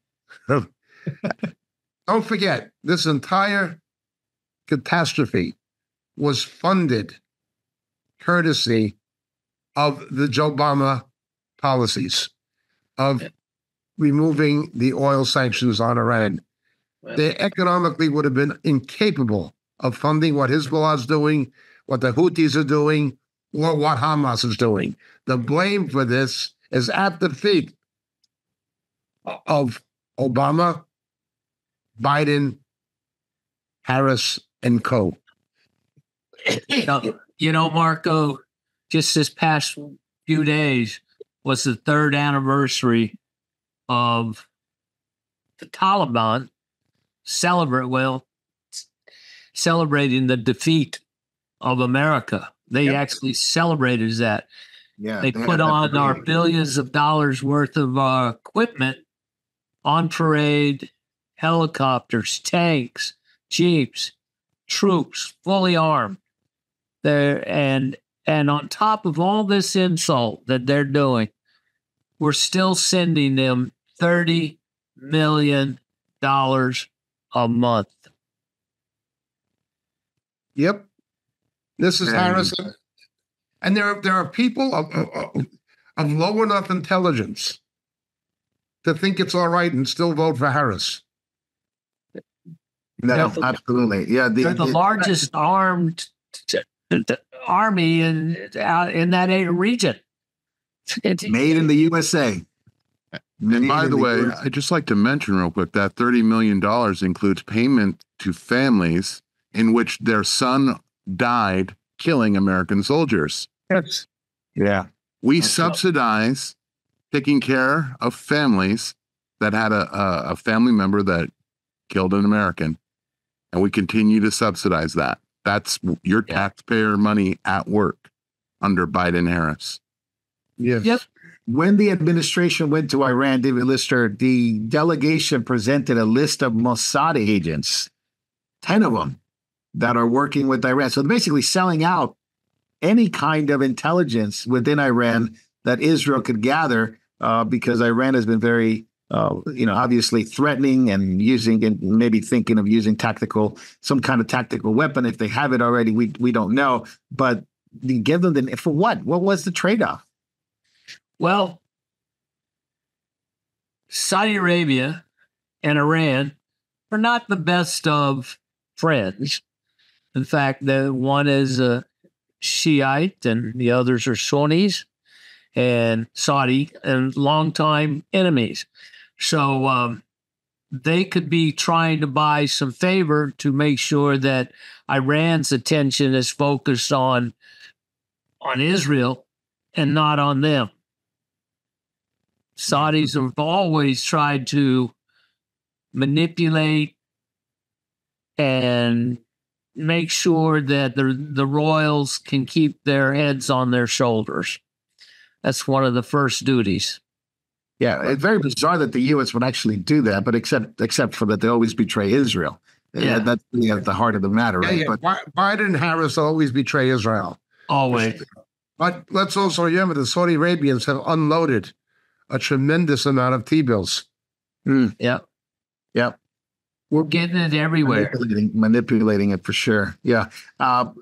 Don't forget, this entire catastrophe was funded courtesy of the Joe Obama policies of removing the oil sanctions on Iran. Wow. They economically would have been incapable of funding what Hezbollah's doing, what the Houthis are doing, or what Hamas is doing. The blame for this is at the feet of Obama, Biden, Harris, and co. Marco, just this past few days was the third anniversary of the Taliban celebrating the defeat of America. They actually celebrated that. Yeah, they put on our billions of dollars worth of equipment on parade, helicopters, tanks, jeeps, troops, fully armed. There and on top of all this insult that they're doing, we're still sending them $30 million a month. Yep. This is Harris. And there are people of low enough intelligence to think it's all right and still vote for Harris. No, absolutely. Yeah, they're the largest armed army in that region. Made in the USA. And by the way, I'd just like to mention real quick that $30 million includes payment to families in which their son died killing American soldiers. Yes. Yeah. We subsidize taking care of families that had a family member that killed an American, and we continue to subsidize that. That's your taxpayer money at work under Biden-Harris. Yes. Yep. When the administration went to Iran, David Lister, the delegation presented a list of Mossad agents, 10 of them, that are working with Iran. So they're basically selling out any kind of intelligence within Iran that Israel could gather, because Iran has been very... obviously threatening and using, and maybe thinking of using some kind of tactical weapon. If they have it already, we don't know. But give them for what? What was the trade-off? Well, Saudi Arabia and Iran are not the best of friends. In fact, the one is a Shiite and the others are Sunnis and Saudi, and longtime enemies. So they could be trying to buy some favor to make sure that Iran's attention is focused on Israel and not on them. Saudis have always tried to manipulate and make sure that the royals can keep their heads on their shoulders. That's one of the first duties. Yeah, it's very bizarre that the U.S. would actually do that, but except for that, they always betray Israel. Yeah, that's really at the heart of the matter, right? Yeah, yeah. But Biden and Harris always betray Israel. Always. But let's also remember the Saudi Arabians have unloaded a tremendous amount of T-bills. Mm. Yeah. Yeah. We're getting it everywhere. Manipulating it for sure. Yeah.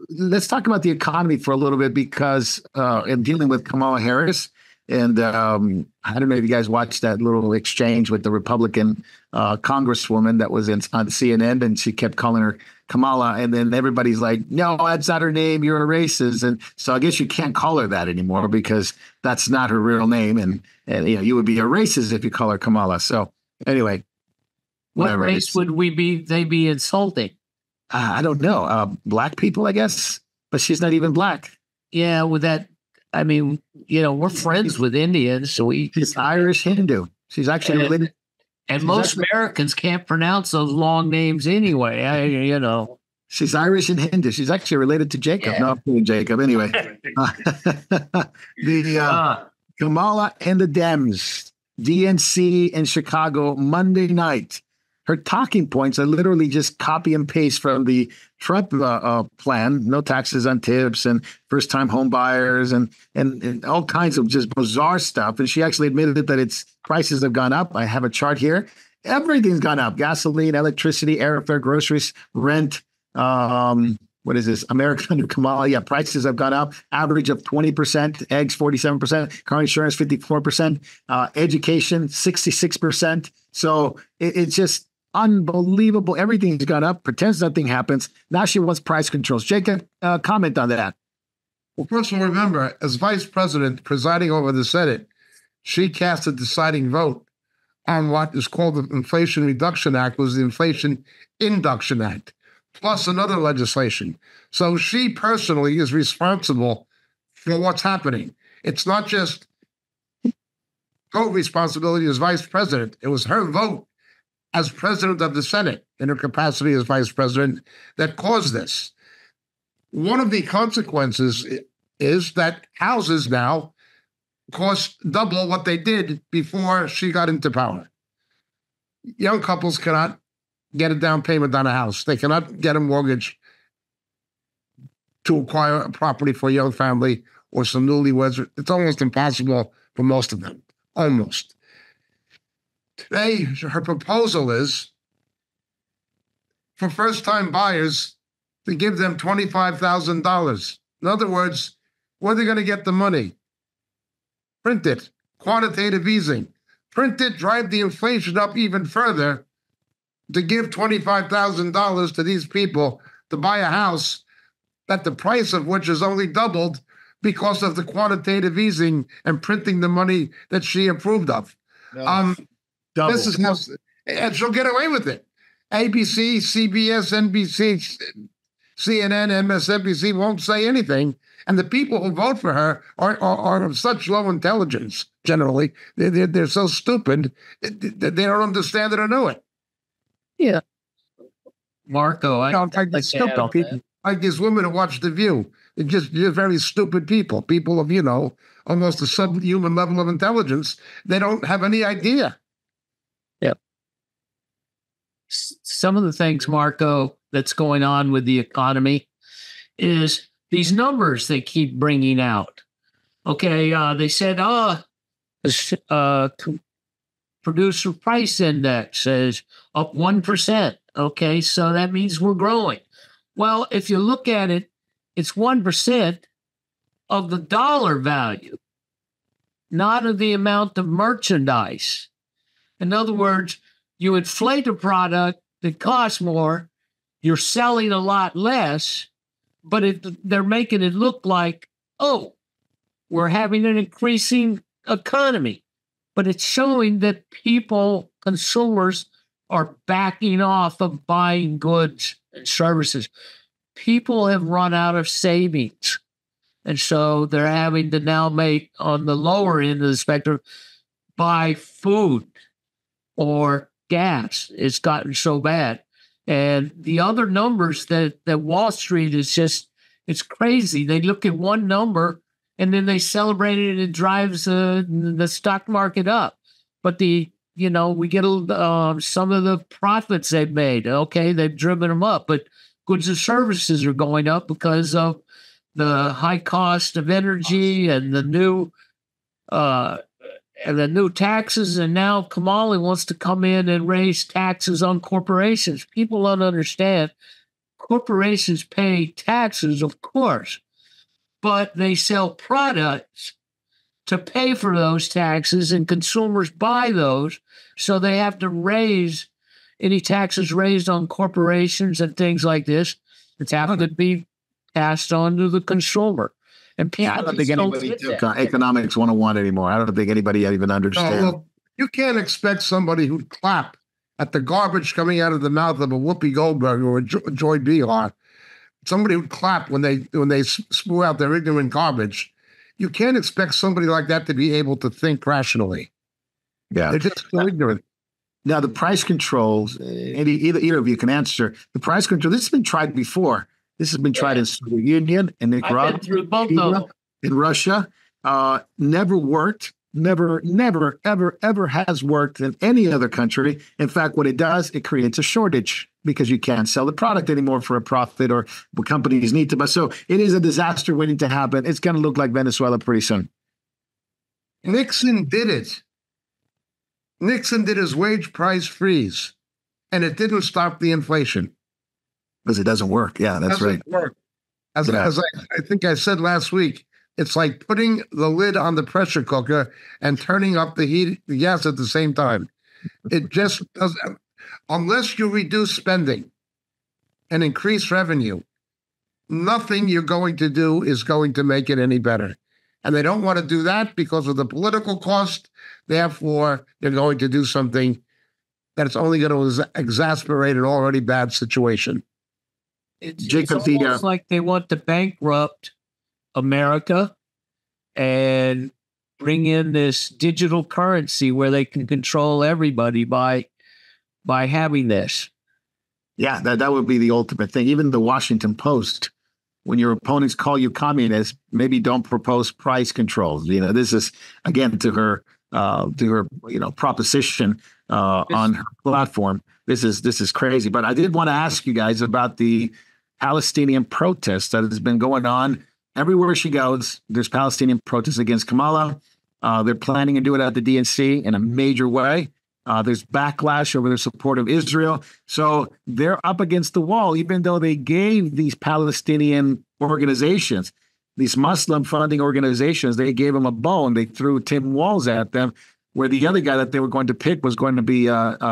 Let's talk about the economy for a little bit, because in dealing with Kamala Harris, and I don't know if you guys watched that little exchange with the Republican congresswoman that was on CNN, and she kept calling her Kamala. And then everybody's like, no, that's not her name. You're a racist. And so I guess you can't call her that anymore because that's not her real name. And you know, you would be a racist if you call her Kamala. So anyway. What race would they be insulting? I don't know. Black people, I guess. But she's not even black. Yeah, with that. I mean, you know, we're friends with Indians, so she's Irish Hindu. She's actually related. And most Americans can't pronounce those long names anyway. You know, she's Irish and Hindu. She's actually related to Jacob. Yeah. No, I'm kidding, Jacob. Anyway, Kamala and the Dems, DNC in Chicago Monday night. Her talking points are literally just copy and paste from the Trump plan, no taxes on tips and first-time home buyers and all kinds of just bizarre stuff. And she actually admitted that its prices have gone up. I have a chart here. Everything's gone up. Gasoline, electricity, airfare, groceries, rent. What is this? America under Kamala. Yeah, prices have gone up. Average of 20%, eggs 47%, car insurance 54%, education 66%. So it's just unbelievable. Everything's gone up, pretends nothing happens. Now she wants price controls. Jacob, comment on that. Well, first of all, remember, as vice president presiding over the Senate, she cast a deciding vote on what is called the Inflation Reduction Act, was the Inflation Induction Act, plus another legislation. So she personally is responsible for what's happening. It's not just her responsibility as vice president. It was her vote as president of the Senate, in her capacity as vice president, that caused this. One of the consequences is that houses now cost double what they did before she got into power. Young couples cannot get a down payment on a house. They cannot get a mortgage to acquire a property for a young family or some newlyweds. It's almost impossible for most of them, almost. Today, her proposal is for first-time buyers to give them $25,000. In other words, where are they going to get the money? Print it. Quantitative easing. Print it, drive the inflation up even further to give $25,000 to these people to buy a house that the price of which is only doubled because of the quantitative easing and printing the money that she approved of. No. This is how, and she'll get away with it. ABC, CBS, NBC, CNN, MSNBC won't say anything. And the people who vote for her are of such low intelligence, generally. They're so stupid that they don't understand it or know it. Yeah. Marco, like these women who watch The View. They're just very stupid people. People of, you know, almost a subhuman level of intelligence. They don't have any idea. Some of the things, Marco, that's going on with the economy is these numbers they keep bringing out. Okay, they said, producer price index is up 1%. Okay, so that means we're growing. Well, if you look at it, it's 1% of the dollar value, not of the amount of merchandise. In other words, you inflate a product that costs more, you're selling a lot less, but they're making it look like, oh, we're having an increasing economy. But it's showing that people, consumers, are backing off of buying goods and services. People have run out of savings. And so they're having to now make, on the lower end of the spectrum, buy food or gas. It's gotten so bad. And the other numbers that Wall Street is just, it's crazy. They look at one number and then they celebrated it. It drives the stock market up. But we get some of the profits they've made. Okay, they've driven them up, but goods and services are going up because of the high cost of energy and the new taxes. And now Kamala wants to come in and raise taxes on corporations. People don't understand. Corporations pay taxes, of course, but they sell products to pay for those taxes, and consumers buy those, so they have to raise any taxes raised on corporations and things like this. It's have to be passed on to the consumer. And people I don't think anybody took Economics 101 anymore. I don't think anybody even understands. No, you can't expect somebody who'd clap at the garbage coming out of the mouth of a Whoopi Goldberg or a Joy Behar. Somebody would clap when they spew out their ignorant garbage. You can't expect somebody like that to be able to think rationally. Yeah, they're just so ignorant. Now, the price controls, Andy, either of you can answer. The price control, this has been tried before. This has been tried in the Soviet Union, in Nicaragua, in Russia. Never worked. Never, ever, ever has worked in any other country. In fact, what it does, it creates a shortage because you can't sell the product anymore for a profit, or companies need to buy. So it is a disaster waiting to happen. It's going to look like Venezuela pretty soon. Nixon did it. Nixon did his wage price freeze, and it didn't stop the inflation. Because it doesn't work. Yeah, that's right. Work. As I think I said last week, it's like putting the lid on the pressure cooker and turning up the heat, the gas at the same time. It just doesn't, unless you reduce spending and increase revenue, nothing you're going to do is going to make it any better. And they don't want to do that because of the political cost. Therefore, they're going to do something that's only going to exacerbate an already bad situation. It's almost like they want to bankrupt America and bring in this digital currency where they can control everybody by having this. Yeah, that would be the ultimate thing. Even the Washington Post, when your opponents call you communist, maybe don't propose price controls. You know, this is again to her proposition on her platform. This is crazy. But I did want to ask you guys about the Palestinian protest that has been going on. Everywhere she goes, there's Palestinian protests against Kamala. They're planning to do it at the DNC in a major way. There's backlash over their support of Israel. So they're up against the wall, even though they gave these Palestinian organizations, these Muslim funding organizations, they gave them a bone. They threw tin walls at them, where the other guy that they were going to pick was going to be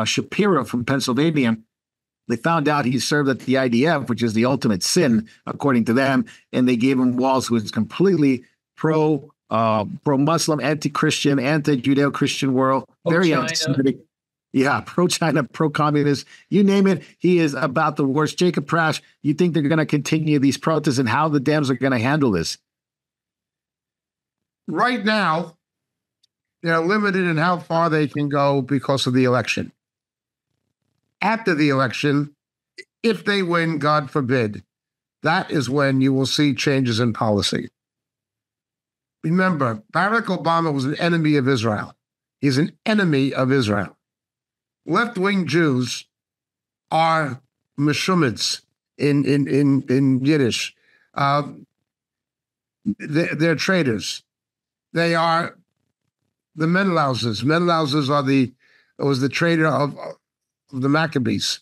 Shapiro from Pennsylvania. They found out he served at the IDF, which is the ultimate sin, according to them. And they gave him walls, who is completely pro-Muslim, anti-Christian, anti-Judeo-Christian world, very anti-Semitic. Yeah, pro-China, pro-communist, you name it. He is about the worst. Jacob Prash, you think they're going to continue these protests, and how the Dems are going to handle this? Right now, they're limited in how far they can go because of the election. After the election, if they win, God forbid, that is when you will see changes in policy. Remember, Barack Obama was an enemy of Israel. He's an enemy of Israel. Left-wing Jews are meshumids in Yiddish. They're traitors. They are the Menlausers. Menlausers was the traitor of the Maccabees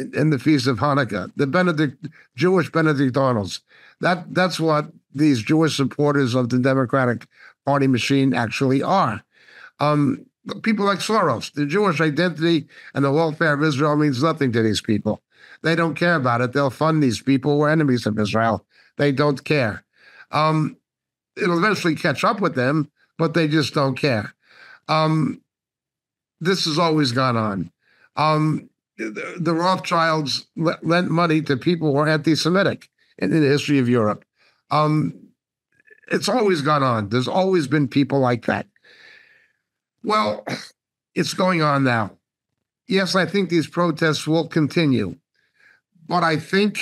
in the Feast of Hanukkah. The Jewish Benedictines. That's what these Jewish supporters of the Democratic Party machine actually are. People like Soros. The Jewish identity and the welfare of Israel means nothing to these people. They don't care about it. They'll fund these people who are enemies of Israel. They don't care. It'll eventually catch up with them, but they just don't care. This has always gone on. The Rothschilds lent money to people who are anti-Semitic in the history of Europe. It's always gone on. There's always been people like that. Well, it's going on now. Yes, I think these protests will continue. But I think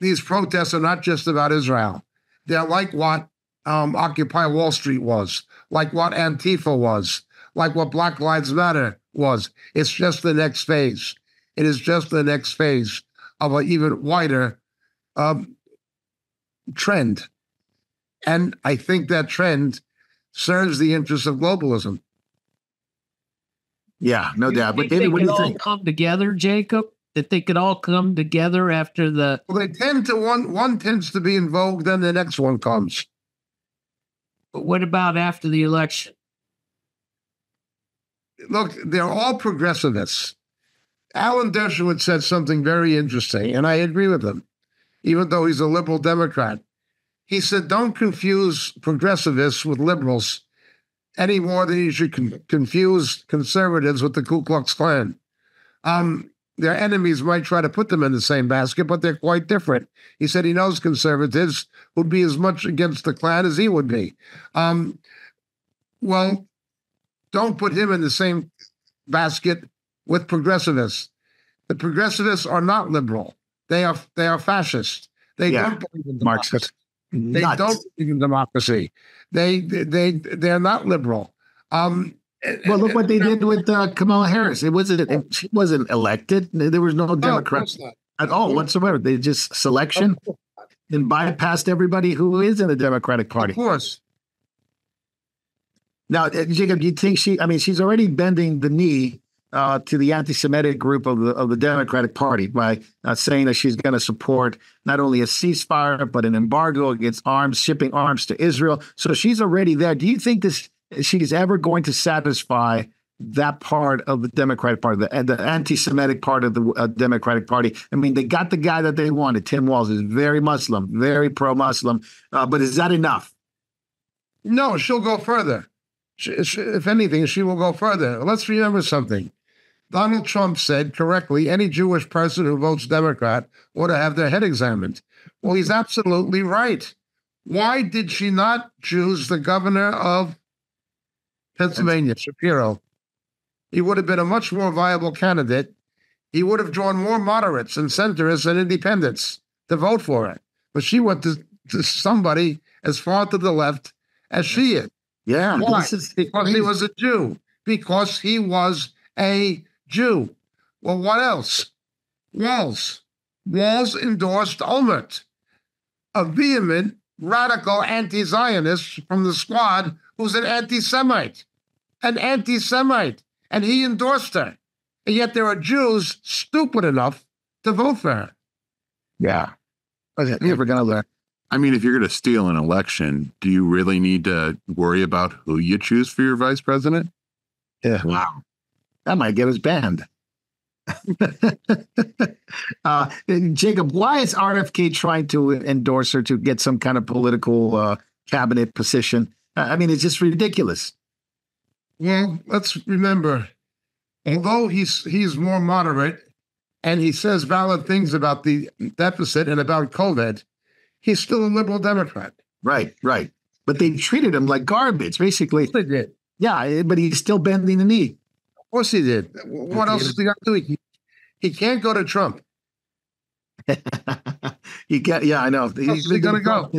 these protests are not just about Israel. They're like what Occupy Wall Street was, like what Antifa was, like what Black Lives Matter was. It's just the next phase. It is just the next phase of an even wider trend. And I think that trend serves the interests of globalism. Yeah, no doubt. But David, what do you think? Come together, Jacob? That they could all come together after the... Well, they tend to, one tends to be in vogue, then the next one comes. But what about after the election? Look, they're all progressivists. Alan Dershowitz said something very interesting, and I agree with him, even though he's a liberal Democrat. He said, don't confuse progressivists with liberals any more than you should confuse conservatives with the Ku Klux Klan. Their enemies might try to put them in the same basket, but they're quite different. He said he knows conservatives would be as much against the Klan as he would be. Well, don't put him in the same basket with progressivists. The progressivists are not liberal. They are fascist. They don't believe in democracy. They don't believe in democracy. They're not liberal. Well, look what they did with Kamala Harris. She wasn't elected. There was no Democrat at all whatsoever. They just selection and bypassed everybody who is in the Democratic Party. Of course. Now, Jacob, do you think she's already bending the knee to the anti-Semitic group of the Democratic Party by saying that she's going to support not only a ceasefire, but an embargo against shipping arms to Israel. So she's already there. Do you think she's ever going to satisfy that part of the Democratic Party, the anti-Semitic part of the Democratic Party? I mean, they got the guy that they wanted. Tim Walz is very Muslim, very pro-Muslim. But is that enough? No, she'll go further. If anything, she will go further. Let's remember something. Donald Trump said correctly, any Jewish person who votes Democrat ought to have their head examined. Well, he's absolutely right. Why did she not choose the governor of Pennsylvania, Shapiro? He would have been a much more viable candidate. He would have drawn more moderates and centrists and independents to vote for it. But she went to somebody as far to the left as she is. Yeah. Why? Because he was a Jew. Because he was a Jew. Well, what else? Walz endorsed Olmert, a vehement, radical anti-Zionist from the squad who's an anti-Semite, and he endorsed her. And yet there are Jews stupid enough to vote for her. Yeah. Okay. We're going to learn. I mean, if you're going to steal an election, do you really need to worry about who you choose for your vice president? Yeah. Wow. That might get us banned. Jacob, why is RFK trying to endorse her to get some kind of political cabinet position? I mean, it's just ridiculous. Well, let's remember, although he's more moderate and he says valid things about the deficit and about COVID, he's still a liberal Democrat. Right, right. But they treated him like garbage, basically. They did. Yeah, but he's still bending the knee. Of course he did. What else is he going to do? He can't go to Trump. He can't. Yeah, I know. He's going to go.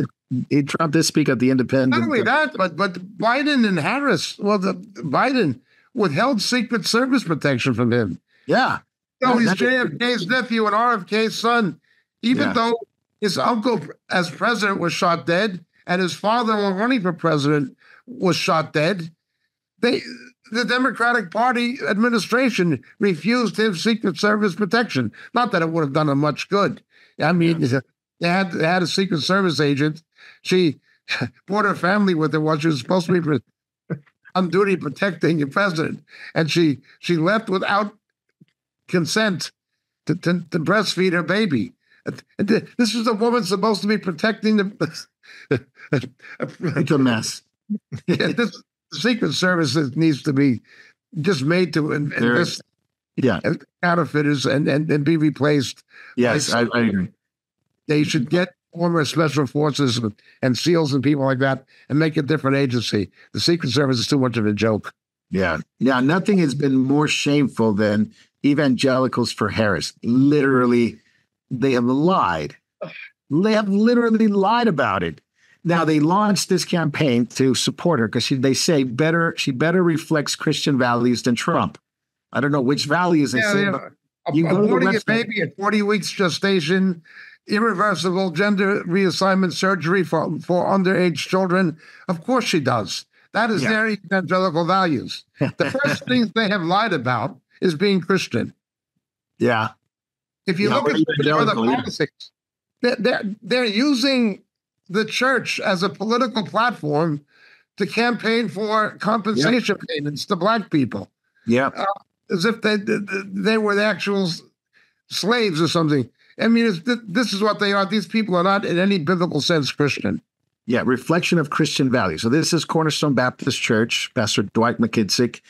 Trump did speak at the Independent. Not only that, but Biden and Harris. Well, Biden withheld Secret Service protection from him. Yeah. So he's JFK's nephew and RFK's son. Even though his uncle as president was shot dead and his father when running for president was shot dead, the Democratic Party administration refused him Secret Service protection. Not that it would have done him much good. I mean, they had a Secret Service agent. She brought her family with her while she was supposed to be on duty protecting the president. And she left without consent to breastfeed her baby. This is a woman supposed to be protecting the... It's a mess. This Secret Service needs to be just made to invest counterfeiters and be replaced. Yes, I agree. They should get former special forces and SEALs and people like that and make a different agency. The Secret Service is too much of a joke. Yeah. Yeah. Nothing has been more shameful than evangelicals for Harris. Literally, they have lied. They have literally lied about it. Now, they launched this campaign to support her because they say she better reflects Christian values than Trump. I don't know which values they say. Yeah. Aborting a baby at 40 weeks gestation, irreversible gender reassignment surgery for underage children. Of course she does. That is their evangelical values. The first things they have lied about is being Christian. Yeah. If you look at the politics, they're using the church as a political platform to campaign for compensation payments to black people. Yeah. As if they were the actual slaves or something. I mean, this is what they are. These people are not in any biblical sense Christian. Yeah, reflection of Christian values. So this is Cornerstone Baptist Church, Pastor Dwight McKissick,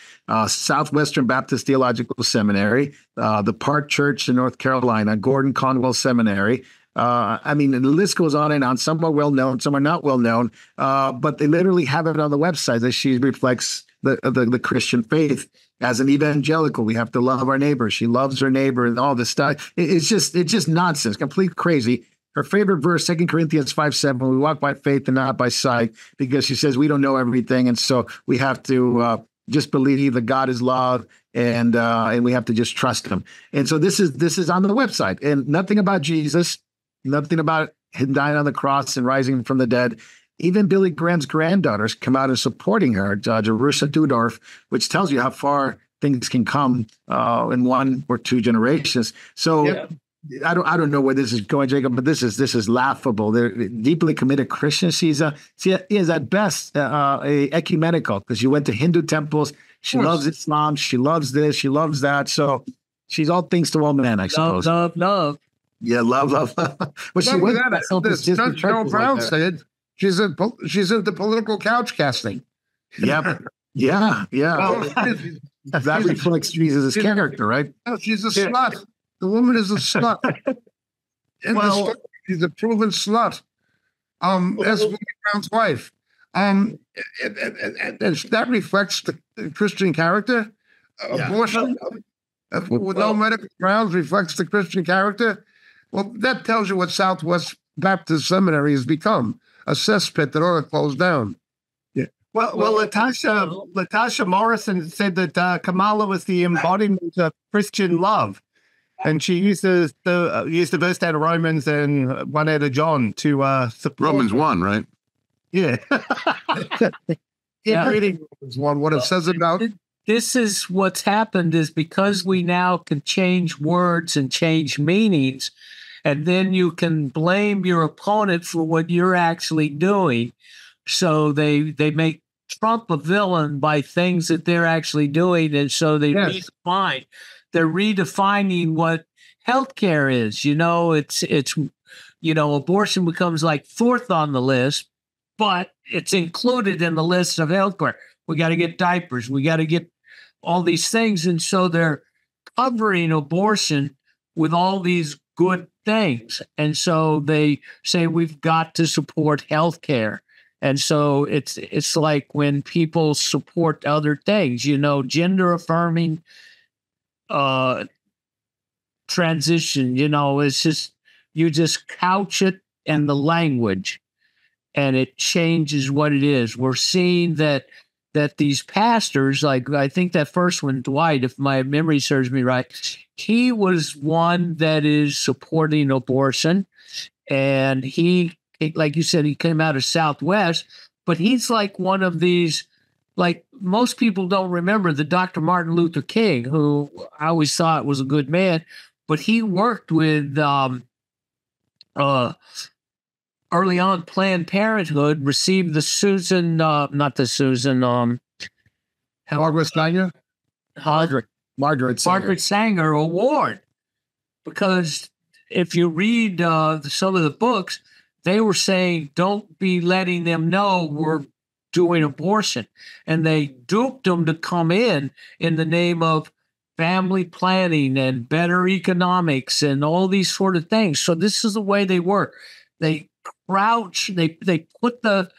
Southwestern Baptist Theological Seminary, the Park Church in North Carolina, Gordon Conwell Seminary. I mean, the list goes on and on. Some are well-known, some are not well-known, but they literally have it on the website that she reflects the Christian faith. As an evangelical, we have to love our neighbor. She loves her neighbor and all this stuff. It's just nonsense, complete crazy. Her favorite verse, 2 Corinthians 5:7, we walk by faith and not by sight, because she says we don't know everything. And so we have to just believe that God is love, and we have to just trust him. And so this is on the website, and nothing about Jesus, nothing about him dying on the cross and rising from the dead. Even Billy Graham's granddaughters come out and supporting her, Jerusha Dudorf, which tells you how far things can come in one or two generations. So I don't know where this is going, Jacob, but this is laughable. They're deeply committed Christians. She is at best ecumenical, because she went to Hindu temples. She loves Islam. She loves this. She loves that. So she's all things to all men, I suppose. Love. Yeah, love. But she went to Judge Joe Brown said. She's into political couch casting. Yep. Yeah. Well, that reflects Jesus' character, right? No, she's a slut. The woman is a slut. Story, she's a proven slut. That's Willie Brown's wife. And that reflects the Christian character. Abortion with no medical grounds reflects the Christian character. Well, that tells you what Southwest Baptist Seminary has become. A cesspit that ought to close down. Yeah. Well, Latasha Morrison said that Kamala was the embodiment of Christian love, and she uses used the verse out of Romans and one out of John to support Romans 1, right? Yeah. Yeah. Reading Romans 1, what it says about it. This is what's happened is because we now can change words and change meanings. And then you can blame your opponent for what you're actually doing. So they make Trump a villain by things that they're actually doing. And so they redefine. They're redefining what healthcare is. You know, it's abortion becomes like fourth on the list, but it's included in the list of healthcare. We got to get diapers. We got to get all these things. And so they're covering abortion with all these good things. And so they say we've got to support healthcare. And so it's like when people support other things, you know, gender affirming transition, you know, it's just you just couch it in the language and it changes what it is. We're seeing that these pastors, like I think that first one, Dwight, if my memory serves me right, he was one that is supporting abortion. And he, like you said, he came out of Southwest, but he's like one of these, like most people don't remember the Dr. Martin Luther King, who I always thought was a good man, but he worked with early on, Planned Parenthood received the Margaret Sanger Award, because if you read some of the books, they were saying, don't be letting them know we're doing abortion. And they duped them to come in the name of family planning and better economics and all these sort of things. So this is the way they work. They crouch, they put the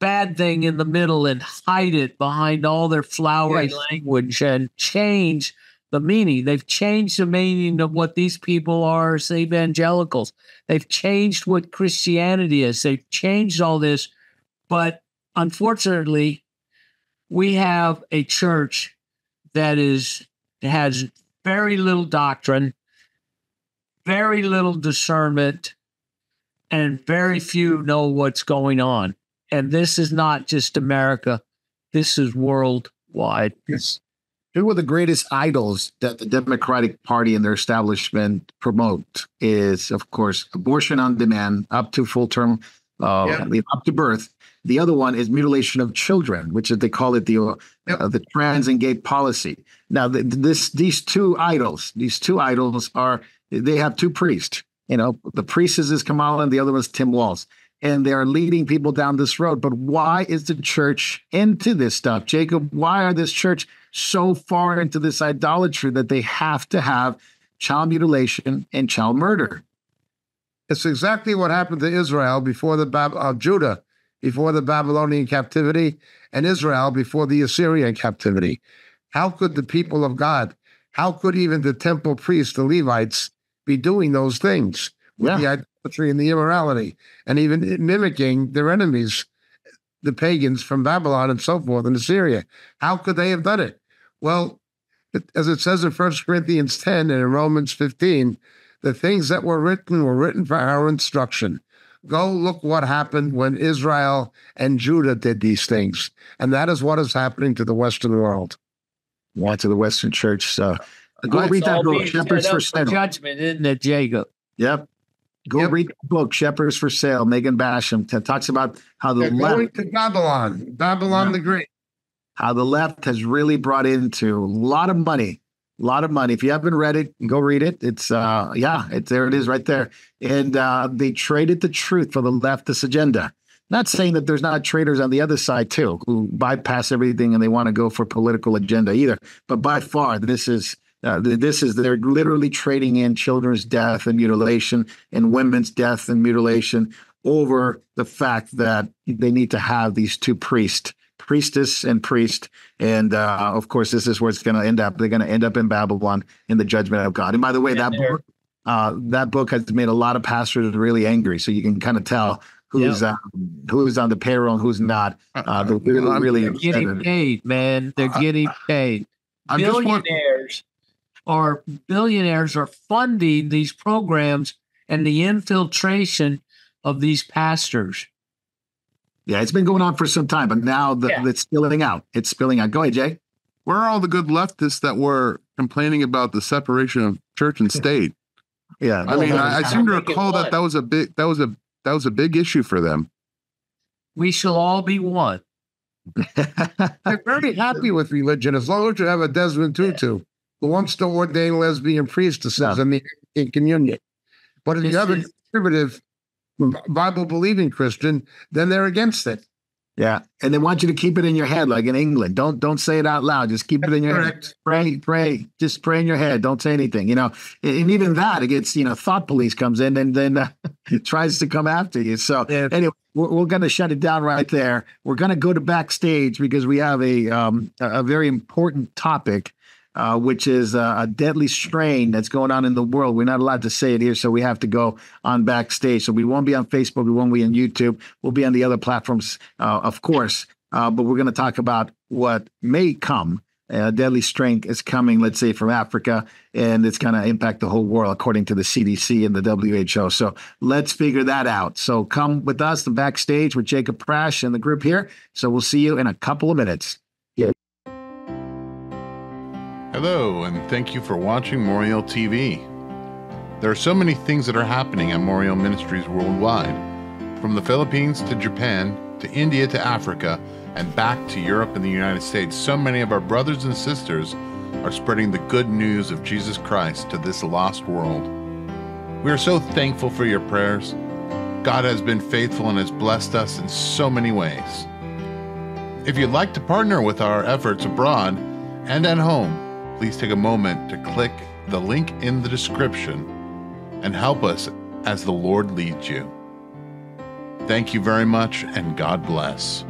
bad thing in the middle and hide it behind all their flowery language and change the meaning. They've changed the meaning of what these people are as evangelicals. They've changed what Christianity is. They've changed all this. But unfortunately, we have a church that has very little doctrine, very little discernment, and very few know what's going on. And this is not just America. This is worldwide. Yes. Who are the greatest idols that the Democratic Party and their establishment promote? Is, of course, abortion on demand up to full term, up to birth. The other one is mutilation of children, which is, they call it the trans and gay policy. Now, these two idols are, they have two priests. You know, the priest is Kamala and the other one's Tim Walz. And they are leading people down this road. But why is the church into this stuff? Jacob, why are this church so far into this idolatry that they have to have child mutilation and child murder? It's exactly what happened to Israel before Judah, before the Babylonian captivity, and Israel before the Assyrian captivity. How could the people of God, how could even the temple priests, the Levites, be doing those things? Yeah. The idolatry and the immorality, and even mimicking their enemies, the pagans from Babylon and so forth and Assyria. How could they have done it? Well, as it says in 1 Corinthians 10 and in Romans 15, the things that were written for our instruction. Go look what happened when Israel and Judah did these things. And that is what is happening to the Western world. Yeah, to the Western church. Go read that book, Shepherds for Sale. Judgment, isn't it, Jacob? Yep. Read the book, Shepherds for Sale, Megan Basham. Talks about how the left... going to Babylon the Great. How the left has really brought into a lot of money. If you haven't read it, go read it. It's, there it is right there. And they traded the truth for the leftist agenda. Not saying that there's not traitors on the other side, too, who bypass everything and they want to go for political agenda either. But by far, they're literally trading in children's death and mutilation and women's death and mutilation over the fact that they need to have these two priestess and priest. And of course, this is where it's going to end up. They're going to end up in Babylon in the judgment of God. And by the way, that book has made a lot of pastors really angry. So you can kind of tell who's on the payroll and who's not. They're really getting paid, man. They're getting paid. Billionaires are funding these programs and the infiltration of these pastors. Yeah, it's been going on for some time, but now it's spilling out. It's spilling out. Go ahead, Jay. Where are all the good leftists that were complaining about the separation of church and state? Yeah, I mean, I seem to recall that was a big issue for them. We shall all be one. They're very happy with religion as long as you have a Desmond Tutu, who wants to ordain lesbian priestesses in communion. But if you have a conservative, Bible-believing Christian, then they're against it. Yeah, and they want you to keep it in your head, like in England. Don't say it out loud. Just keep it in your head. Pray. Just pray in your head. Don't say anything. You know, and even that, it gets, thought police comes in and then it tries to come after you. So anyway, we're going to shut it down right there. We're going to go to backstage because we have a very important topic, which is a deadly strain that's going on in the world. We're not allowed to say it here, so we have to go on backstage. So we won't be on Facebook. We won't be on YouTube. We'll be on the other platforms, of course. But we're going to talk about what may come. Deadly strain is coming, let's say, from Africa, and it's going to impact the whole world, according to the CDC and the WHO. So let's figure that out. So come with us to backstage with Jacob Prash and the group here. So we'll see you in a couple of minutes. Yeah. Hello, and thank you for watching Moriel TV. There are so many things that are happening at Moriel Ministries worldwide, from the Philippines to Japan, to India to Africa, and back to Europe and the United States. So many of our brothers and sisters are spreading the good news of Jesus Christ to this lost world. We are so thankful for your prayers. God has been faithful and has blessed us in so many ways. If you'd like to partner with our efforts abroad and at home, please take a moment to click the link in the description and help us as the Lord leads you. Thank you very much, and God bless.